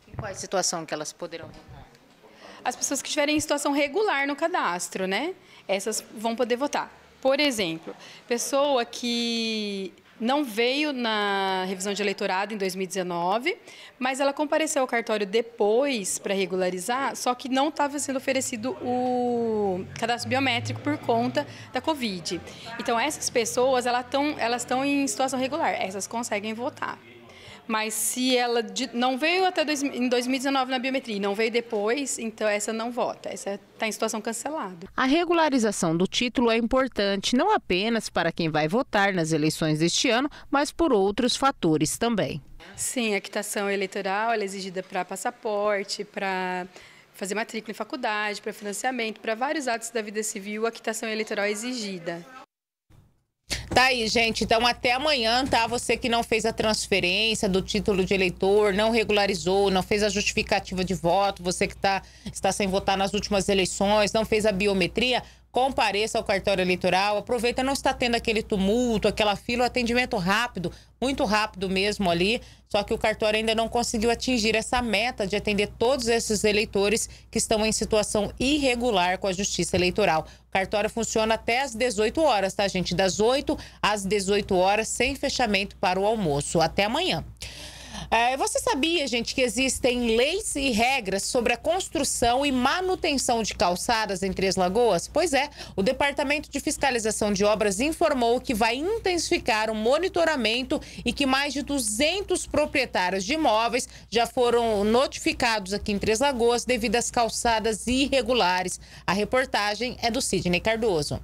Em qual é a situação que elas poderão votar? As pessoas que estiverem em situação regular no cadastro, né? Essas vão poder votar. Por exemplo, pessoa que não veio na revisão de eleitorado em dois mil e dezenove, mas ela compareceu ao cartório depois para regularizar, só que não estava sendo oferecido o cadastro biométrico por conta da Covid. Então, essas pessoas, elas estão em situação regular, essas conseguem votar. Mas se ela não veio até dois, em dois mil e dezenove na biometria e não veio depois, então essa não vota, essa está em situação cancelada. A regularização do título é importante não apenas para quem vai votar nas eleições deste ano, mas por outros fatores também. Sim, a quitação eleitoral ela é exigida para passaporte, para fazer matrícula em faculdade, para financiamento, para vários atos da vida civil, a quitação eleitoral é exigida. Tá aí, gente. Então, até amanhã, tá? Você que não fez a transferência do título de eleitor, não regularizou, não fez a justificativa de voto, você que tá, está sem votar nas últimas eleições, não fez a biometria, compareça ao cartório eleitoral. Aproveita, não está tendo aquele tumulto, aquela fila, o atendimento rápido, muito rápido mesmo ali. Só que o cartório ainda não conseguiu atingir essa meta de atender todos esses eleitores que estão em situação irregular com a Justiça Eleitoral. O cartório funciona até às dezoito horas, tá, gente? Das oito às dezoito horas, sem fechamento para o almoço. Até amanhã. É, você sabia, gente, que existem leis e regras sobre a construção e manutenção de calçadas em Três Lagoas? Pois é, o Departamento de Fiscalização de Obras informou que vai intensificar o monitoramento e que mais de duzentos proprietários de imóveis já foram notificados aqui em Três Lagoas devido às calçadas irregulares. A reportagem é do Sidney Cardoso.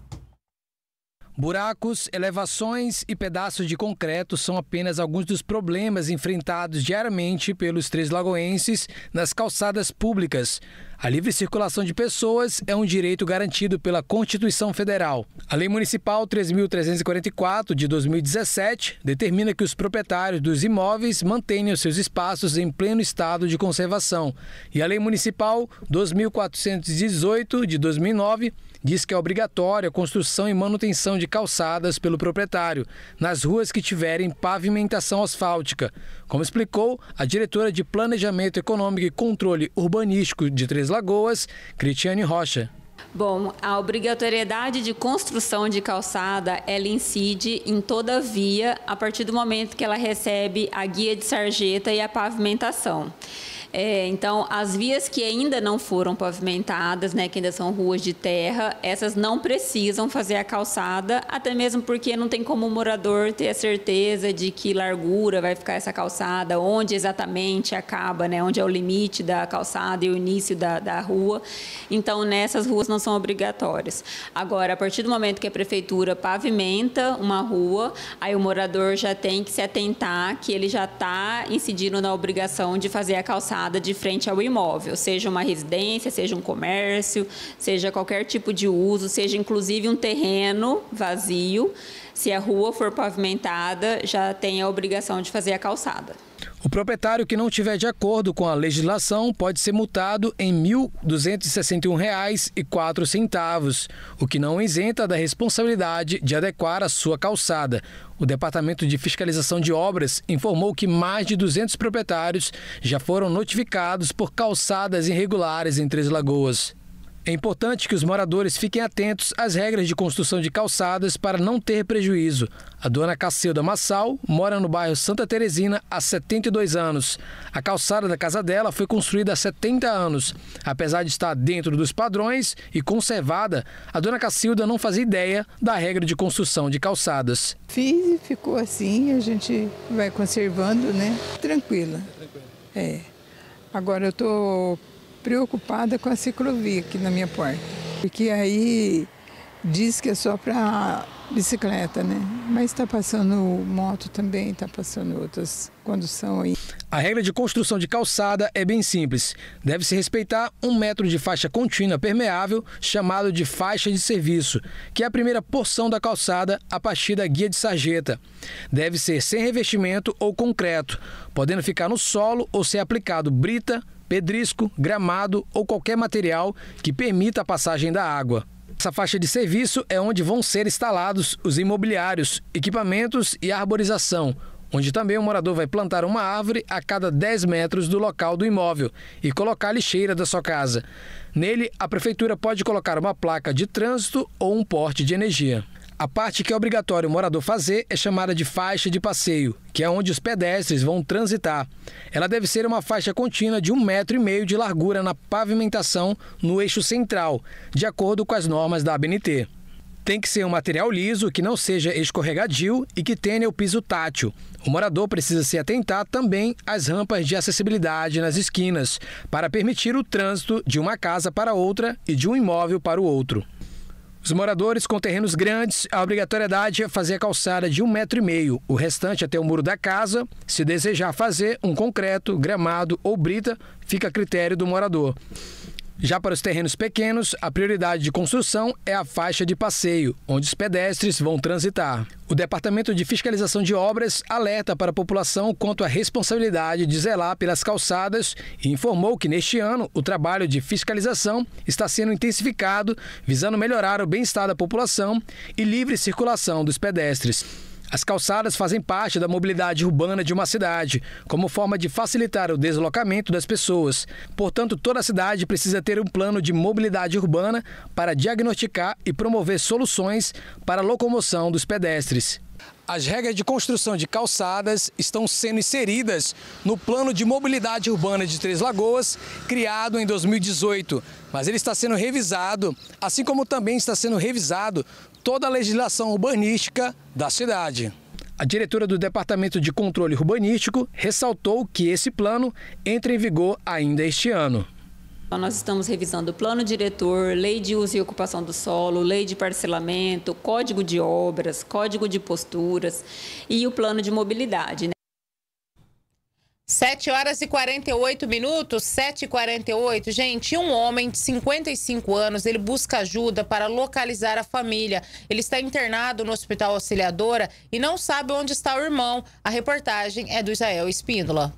Buracos, elevações e pedaços de concreto são apenas alguns dos problemas enfrentados diariamente pelos três lagoenses nas calçadas públicas. A livre circulação de pessoas é um direito garantido pela Constituição Federal. A Lei Municipal três mil trezentos e quarenta e quatro, de dois mil e dezessete, determina que os proprietários dos imóveis mantenham seus espaços em pleno estado de conservação. E a Lei Municipal dois mil quatrocentos e dezoito, de dois mil e nove, diz que é obrigatória a construção e manutenção de calçadas pelo proprietário nas ruas que tiverem pavimentação asfáltica. Como explicou a diretora de Planejamento Econômico e Controle Urbanístico de Três Lagoas, Critiane Rocha. Bom, a obrigatoriedade de construção de calçada, ela incide em toda via a partir do momento que ela recebe a guia de sarjeta e a pavimentação. É, então, as vias que ainda não foram pavimentadas, né, que ainda são ruas de terra, essas não precisam fazer a calçada, até mesmo porque não tem como o morador ter a certeza de que largura vai ficar essa calçada, onde exatamente acaba, né, onde é o limite da calçada e o início da, da rua. Então, nessas ruas não são obrigatórias. Agora, a partir do momento que a prefeitura pavimenta uma rua, aí o morador já tem que se atentar que ele já está incidindo na obrigação de fazer a calçada de frente ao imóvel, seja uma residência, seja um comércio, seja qualquer tipo de uso, seja inclusive um terreno vazio. Se a rua for pavimentada, já tem a obrigação de fazer a calçada. O proprietário que não tiver de acordo com a legislação pode ser multado em mil duzentos e sessenta e um reais e quatro centavos, o que não isenta da responsabilidade de adequar a sua calçada. O Departamento de Fiscalização de Obras informou que mais de duzentos proprietários já foram notificados por calçadas irregulares em Três Lagoas. É importante que os moradores fiquem atentos às regras de construção de calçadas para não ter prejuízo. A dona Cacilda Massal mora no bairro Santa Teresina há setenta e dois anos. A calçada da casa dela foi construída há setenta anos. Apesar de estar dentro dos padrões e conservada, a dona Cacilda não fazia ideia da regra de construção de calçadas. Fiz e ficou assim, a gente vai conservando, né? Tranquila. É. Agora eu tô preocupada com a ciclovia aqui na minha porta, porque aí diz que é só para bicicleta, né? Mas está passando moto também, está passando outras condução aí. A regra de construção de calçada é bem simples. Deve-se respeitar um metro de faixa contínua permeável, chamado de faixa de serviço, que é a primeira porção da calçada a partir da guia de sarjeta. Deve ser sem revestimento ou concreto, podendo ficar no solo ou ser aplicado brita, pedrisco, gramado ou qualquer material que permita a passagem da água. Essa faixa de serviço é onde vão ser instalados os imobiliários, equipamentos e arborização, onde também o morador vai plantar uma árvore a cada dez metros do local do imóvel e colocar a lixeira da sua casa. Nele, a prefeitura pode colocar uma placa de trânsito ou um poste de energia. A parte que é obrigatório o morador fazer é chamada de faixa de passeio, que é onde os pedestres vão transitar. Ela deve ser uma faixa contínua de um metro e meio de largura na pavimentação no eixo central, de acordo com as normas da A B N T. Tem que ser um material liso, que não seja escorregadio e que tenha o piso tátil. O morador precisa se atentar também às rampas de acessibilidade nas esquinas, para permitir o trânsito de uma casa para outra e de um imóvel para o outro. Os moradores com terrenos grandes, a obrigatoriedade é fazer a calçada de um metro e meio, o restante até o muro da casa. Se desejar fazer um concreto, gramado ou brita, fica a critério do morador. Já para os terrenos pequenos, a prioridade de construção é a faixa de passeio, onde os pedestres vão transitar. O Departamento de Fiscalização de Obras alerta para a população quanto à responsabilidade de zelar pelas calçadas e informou que neste ano o trabalho de fiscalização está sendo intensificado, visando melhorar o bem-estar da população e livre circulação dos pedestres. As calçadas fazem parte da mobilidade urbana de uma cidade, como forma de facilitar o deslocamento das pessoas. Portanto, toda a cidade precisa ter um plano de mobilidade urbana para diagnosticar e promover soluções para a locomoção dos pedestres. As regras de construção de calçadas estão sendo inseridas no Plano de Mobilidade Urbana de Três Lagoas, criado em dois mil e dezoito, mas ele está sendo revisado, assim como também está sendo revisado toda a legislação urbanística da cidade. A diretora do Departamento de Controle Urbanístico ressaltou que esse plano entra em vigor ainda este ano. Nós estamos revisando o plano diretor, lei de uso e ocupação do solo, lei de parcelamento, código de obras, código de posturas e o plano de mobilidade, né? sete horas e quarenta e oito minutos, sete e quarenta e oito. Gente, um homem de cinquenta e cinco anos, ele busca ajuda para localizar a família. Ele está internado no Hospital Auxiliadora e não sabe onde está o irmão. A reportagem é do Israel Espíndola.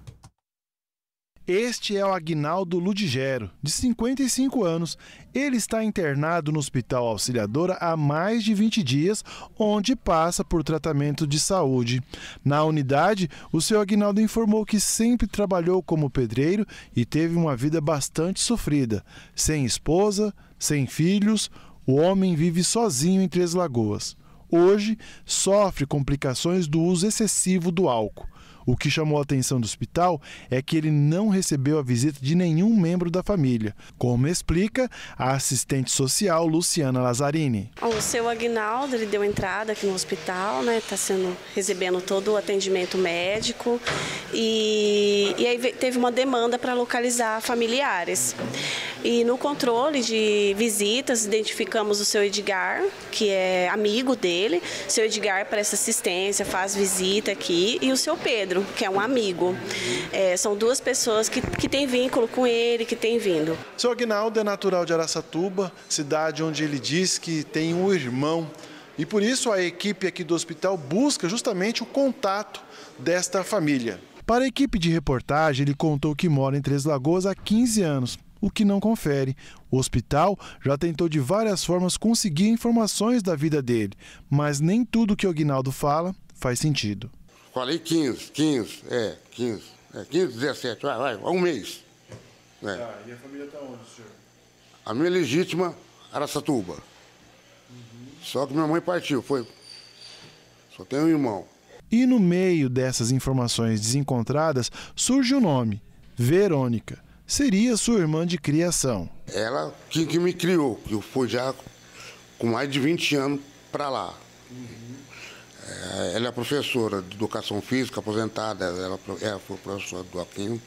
Este é o Agnaldo Ludigero, de cinquenta e cinco anos. Ele está internado no Hospital Auxiliadora há mais de vinte dias, onde passa por tratamento de saúde. Na unidade, o seu Agnaldo informou que sempre trabalhou como pedreiro e teve uma vida bastante sofrida. Sem esposa, sem filhos, o homem vive sozinho em Três Lagoas. Hoje, sofre complicações do uso excessivo do álcool. O que chamou a atenção do hospital é que ele não recebeu a visita de nenhum membro da família, como explica a assistente social Luciana Lazzarini. O seu Agnaldo, ele deu entrada aqui no hospital, né? Está sendo recebendo todo o atendimento médico e, e aí teve uma demanda para localizar familiares. E no controle de visitas identificamos o seu Edgar, que é amigo dele. O seu Edgar presta assistência, faz visita aqui, e o seu Pedro, que é um amigo. É, são duas pessoas que, que têm vínculo com ele, que têm vindo. O seu Agnaldo é natural de Araçatuba, cidade onde ele diz que tem um irmão. E por isso a equipe aqui do hospital busca justamente o contato desta família. Para a equipe de reportagem, ele contou que mora em Três Lagoas há quinze anos, o que não confere. O hospital já tentou de várias formas conseguir informações da vida dele, mas nem tudo que o Agnaldo fala faz sentido. Falei quinze, quinze, é, quinze, é, quinze, dezessete, vai, vai, um mês. Né? Ah, e a família está onde, senhor? A minha legítima, Araçatuba. Uhum. Só que minha mãe partiu, foi. Só tem um irmão. E no meio dessas informações desencontradas, surge o nome, Verônica. Seria sua irmã de criação. Ela que, que me criou, eu fui já com mais de vinte anos para lá. Uhum. Ela é professora de educação física, aposentada, ela foi professora do Aquino.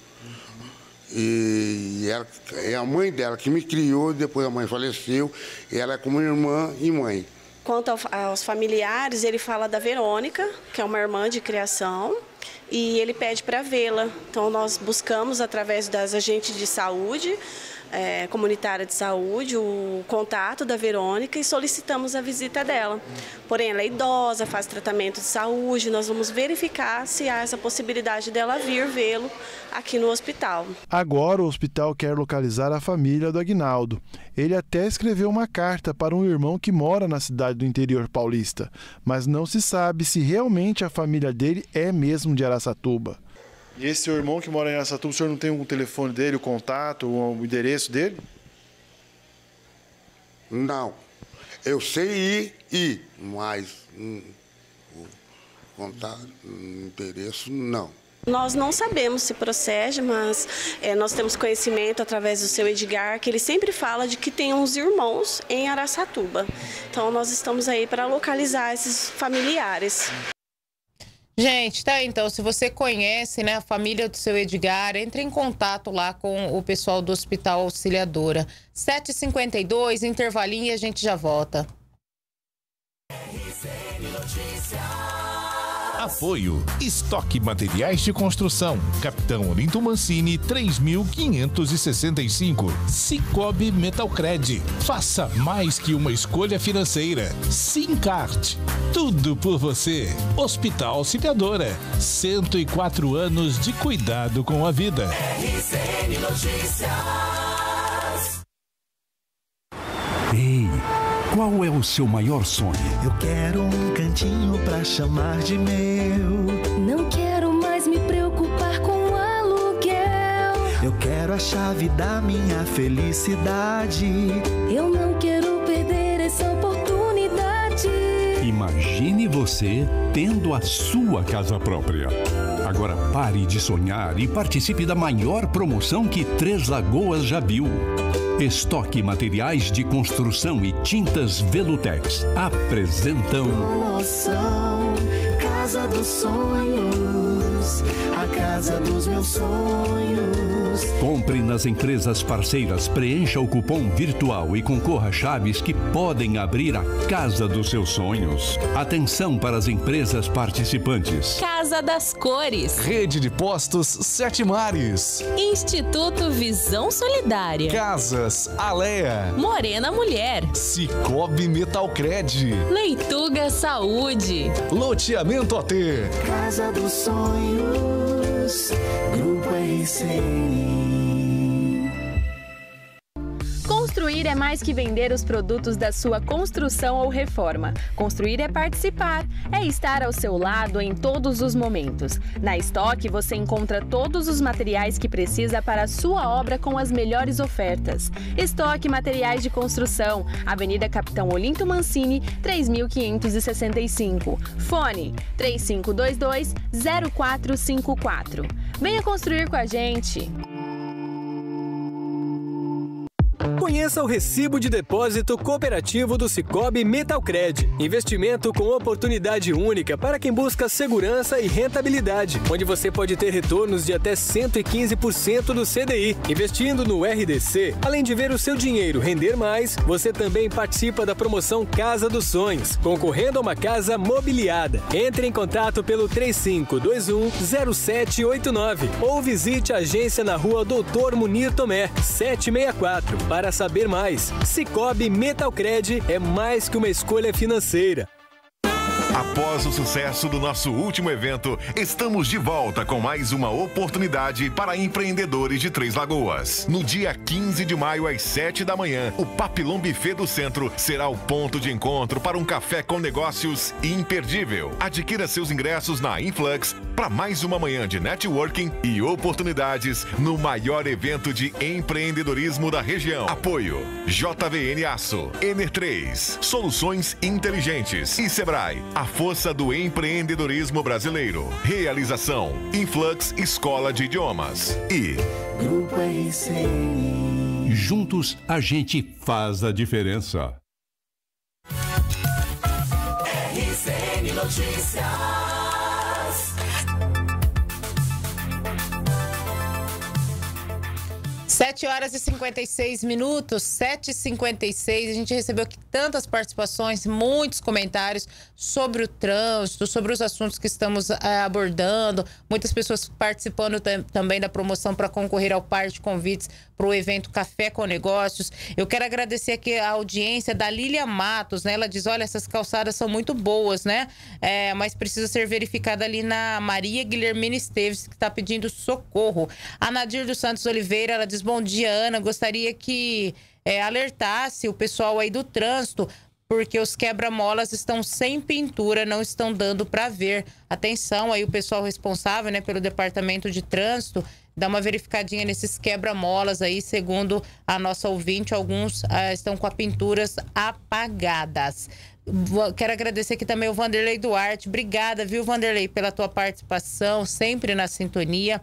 E ela, é a mãe dela que me criou, depois a mãe faleceu, e ela é como irmã e mãe. Quanto aos familiares, ele fala da Verônica, que é uma irmã de criação, e ele pede para vê-la. Então nós buscamos, através das agentes de saúde, É, comunitária de saúde, o contato da Verônica e solicitamos a visita dela. Porém, ela é idosa, faz tratamento de saúde, nós vamos verificar se há essa possibilidade dela vir vê-lo aqui no hospital. Agora o hospital quer localizar a família do Agnaldo. Ele até escreveu uma carta para um irmão que mora na cidade do interior paulista, mas não se sabe se realmente a família dele é mesmo de Araçatuba. E esse seu irmão que mora em Araçatuba, o senhor não tem o telefone dele, o contato, o endereço dele? Não. Eu sei ir, ir, mas hum, o contato, o endereço, não. Nós não sabemos se procede, mas é, nós temos conhecimento através do seu Edgar, que ele sempre fala de que tem uns irmãos em Araçatuba. Então nós estamos aí para localizar esses familiares. Gente, tá, então, se você conhece, né, a família do seu Edgar, entre em contato lá com o pessoal do Hospital Auxiliadora. sete e cinquenta e dois, intervalinho e a gente já volta. R C N Notícias. Apoio. Estoque Materiais de Construção. Capitão Olinto Mancini, três mil quinhentos e sessenta e cinco. Sicoob Metalcred. Faça mais que uma escolha financeira. Simcart. Tudo por você. Hospital Auxiliadora. cento e quatro anos de cuidado com a vida. R C N Notícias. Ei. Qual é o seu maior sonho? Eu quero um cantinho pra chamar de meu. Não quero mais me preocupar com aluguel. Eu quero a chave da minha felicidade. Eu não quero perder essa oportunidade. Imagine você tendo a sua casa própria. Agora pare de sonhar e participe da maior promoção que Três Lagoas já viu. Estoque Materiais de Construção e Tintas Velutex apresentam Promoção Casa dos Sonhos, a casa dos meus sonhos. Lages. Compre nas empresas parceiras, preencha o cupom virtual e concorra a chaves que podem abrir a casa dos seus sonhos. Atenção para as empresas participantes. Casa das Cores. Rede de Postos Sete Mares. Instituto Visão Solidária. Casas Alea. Morena Mulher. Sicoob Metalcred. Leituga Saúde. Loteamento A T. Casa dos Sonhos. Grupo R C N. Construir é mais que vender os produtos da sua construção ou reforma. Construir é participar, é estar ao seu lado em todos os momentos. Na Stock você encontra todos os materiais que precisa para a sua obra com as melhores ofertas. Stock Materiais de Construção, Avenida Capitão Olinto Mancini, três mil quinhentos e sessenta e cinco. Fone três cinco dois dois, zero quatro cinco quatro. Venha construir com a gente! Conheça o recibo de depósito cooperativo do Sicoob Metalcred. Investimento com oportunidade única para quem busca segurança e rentabilidade, onde você pode ter retornos de até cento e quinze por cento do C D I. Investindo no R D C, além de ver o seu dinheiro render mais, você também participa da promoção Casa dos Sonhos, concorrendo a uma casa mobiliada. Entre em contato pelo três cinco dois um, zero sete oito nove ou visite a agência na rua Doutor Munir Tomé, sete seis quatro, para Para saber mais, Sicoob Metalcred é mais que uma escolha financeira. Após o sucesso do nosso último evento, estamos de volta com mais uma oportunidade para empreendedores de Três Lagoas. No dia quinze de maio, às sete da manhã, o Papillon Buffet do Centro será o ponto de encontro para um café com negócios imperdível. Adquira seus ingressos na Influx para mais uma manhã de networking e oportunidades no maior evento de empreendedorismo da região. Apoio J V N Aço, Ener três, Soluções Inteligentes e Sebrae, a força do empreendedorismo brasileiro. Realização Influx Escola de Idiomas e Grupo R C N. Juntos a gente faz a diferença. R C N Notícias. sete horas e cinquenta e seis minutos, sete e cinquenta e seis, a gente recebeu aqui tantas participações, muitos comentários sobre o trânsito, sobre os assuntos que estamos é, abordando, muitas pessoas participando tam também da promoção para concorrer ao par de convites para o evento Café com Negócios. Eu quero agradecer aqui a audiência da Lília Matos, né? Ela diz, olha, essas calçadas são muito boas, né? É, mas precisa ser verificada ali na Maria Guilhermina Esteves, que está pedindo socorro. A Nadir dos Santos Oliveira, ela diz, bom dia, Ana. Gostaria que é, alertasse o pessoal aí do trânsito, porque os quebra-molas estão sem pintura, não estão dando para ver. Atenção aí o pessoal responsável, né, pelo Departamento de Trânsito, dá uma verificadinha nesses quebra-molas aí, segundo a nossa ouvinte, alguns ah, estão com as pinturas apagadas. Quero agradecer aqui também o Vanderlei Duarte. Obrigada, viu, Vanderlei, pela tua participação, sempre na sintonia.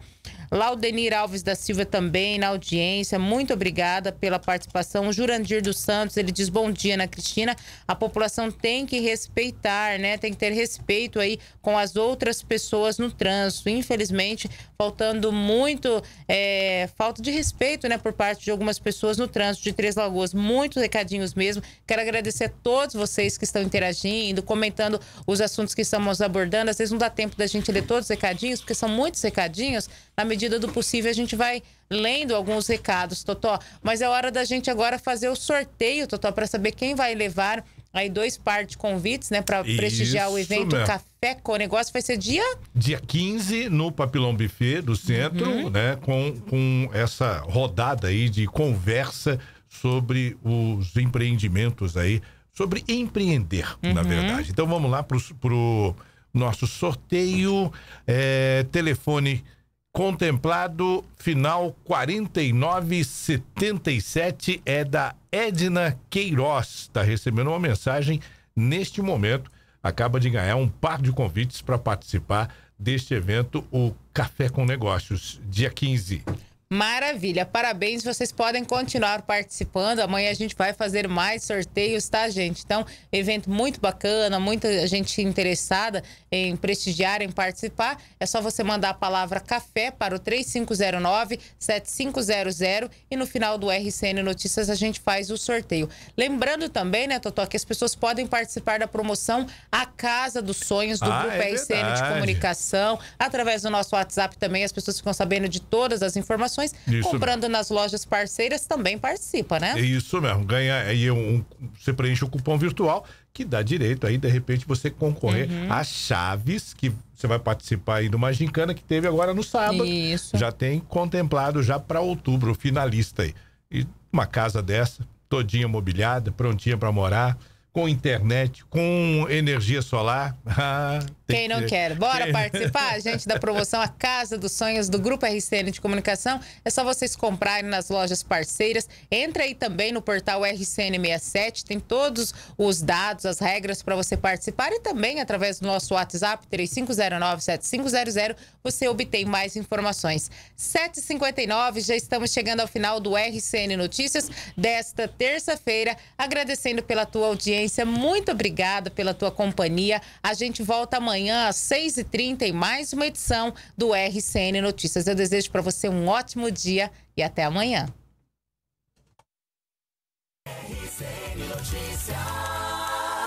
Laudenir Alves da Silva também na audiência, muito obrigada pela participação. O Jurandir dos Santos, ele diz, bom dia, Ana Cristina, a população tem que respeitar, né? Tem que ter respeito aí com as outras pessoas no trânsito, infelizmente faltando muito, é, falta de respeito, né, por parte de algumas pessoas no trânsito de Três Lagoas. Muitos recadinhos mesmo, quero agradecer a todos vocês que estão interagindo, comentando os assuntos que estamos abordando. Às vezes não dá tempo da gente ler todos os recadinhos, porque são muitos recadinhos. Na medida do possível, a gente vai lendo alguns recados, Totó. Mas é hora da gente agora fazer o sorteio, Totó, para saber quem vai levar aí dois par de convites, né, para prestigiar o evento mesmo. Café com Negócio. Vai ser dia? Dia quinze, no Papillon Buffet do Centro, uhum, né, com, com essa rodada aí de conversa sobre os empreendimentos aí, sobre empreender, uhum, na verdade. Então, vamos lá para o nosso sorteio. É, telefone contemplado, final quarenta e nove setenta e sete, é da Edna Queiroz. Está recebendo uma mensagem neste momento. Acaba de ganhar um par de convites para participar deste evento, o Café com Negócios, dia quinze. Maravilha, parabéns, vocês podem continuar participando, amanhã a gente vai fazer mais sorteios, tá, gente? Então, evento muito bacana, muita gente interessada em prestigiar, em participar, é só você mandar a palavra café para o três cinco zero nove, sete cinco zero zero e no final do R C N Notícias a gente faz o sorteio. Lembrando também, né, Totó, que as pessoas podem participar da promoção A Casa dos Sonhos do ah, Grupo é R C N verdade. de Comunicação, através do nosso WhatsApp também, as pessoas ficam sabendo de todas as informações. Isso. Comprando nas lojas parceiras também participa, né? Isso mesmo, ganha aí um, um, você preenche o cupom virtual que dá direito aí, de repente, você concorrer uhum. a chaves que você vai participar aí de uma gincana que teve agora no sábado. Isso. Já tem contemplado já para outubro, finalista aí. E uma casa dessa, todinha mobiliada, prontinha para morar, com internet, com energia solar. Ah, quem não que... quer? Bora quem... participar, gente, da promoção A Casa dos Sonhos do Grupo R C N de Comunicação. É só vocês comprarem nas lojas parceiras. Entra aí também no portal R C N sessenta e sete, tem todos os dados, as regras para você participar. E também, através do nosso WhatsApp, três cinco zero nove, sete cinco zero zero, você obtém mais informações. sete e cinquenta e nove, já estamos chegando ao final do R C N Notícias desta terça-feira. Agradecendo pela tua audiência. Muito obrigada pela tua companhia. A gente volta amanhã às seis e trinta em mais uma edição do R C N Notícias. Eu desejo para você um ótimo dia e até amanhã.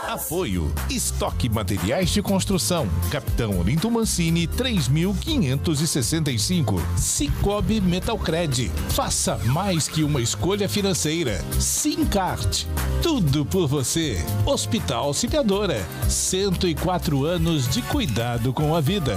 Apoio. Estoque Materiais de Construção. Capitão Olinto Mancini, três mil quinhentos e sessenta e cinco. Sicoob Metalcred. Faça mais que uma escolha financeira. Sincart. Tudo por você. Hospital Auxiliadora. cento e quatro anos de cuidado com a vida.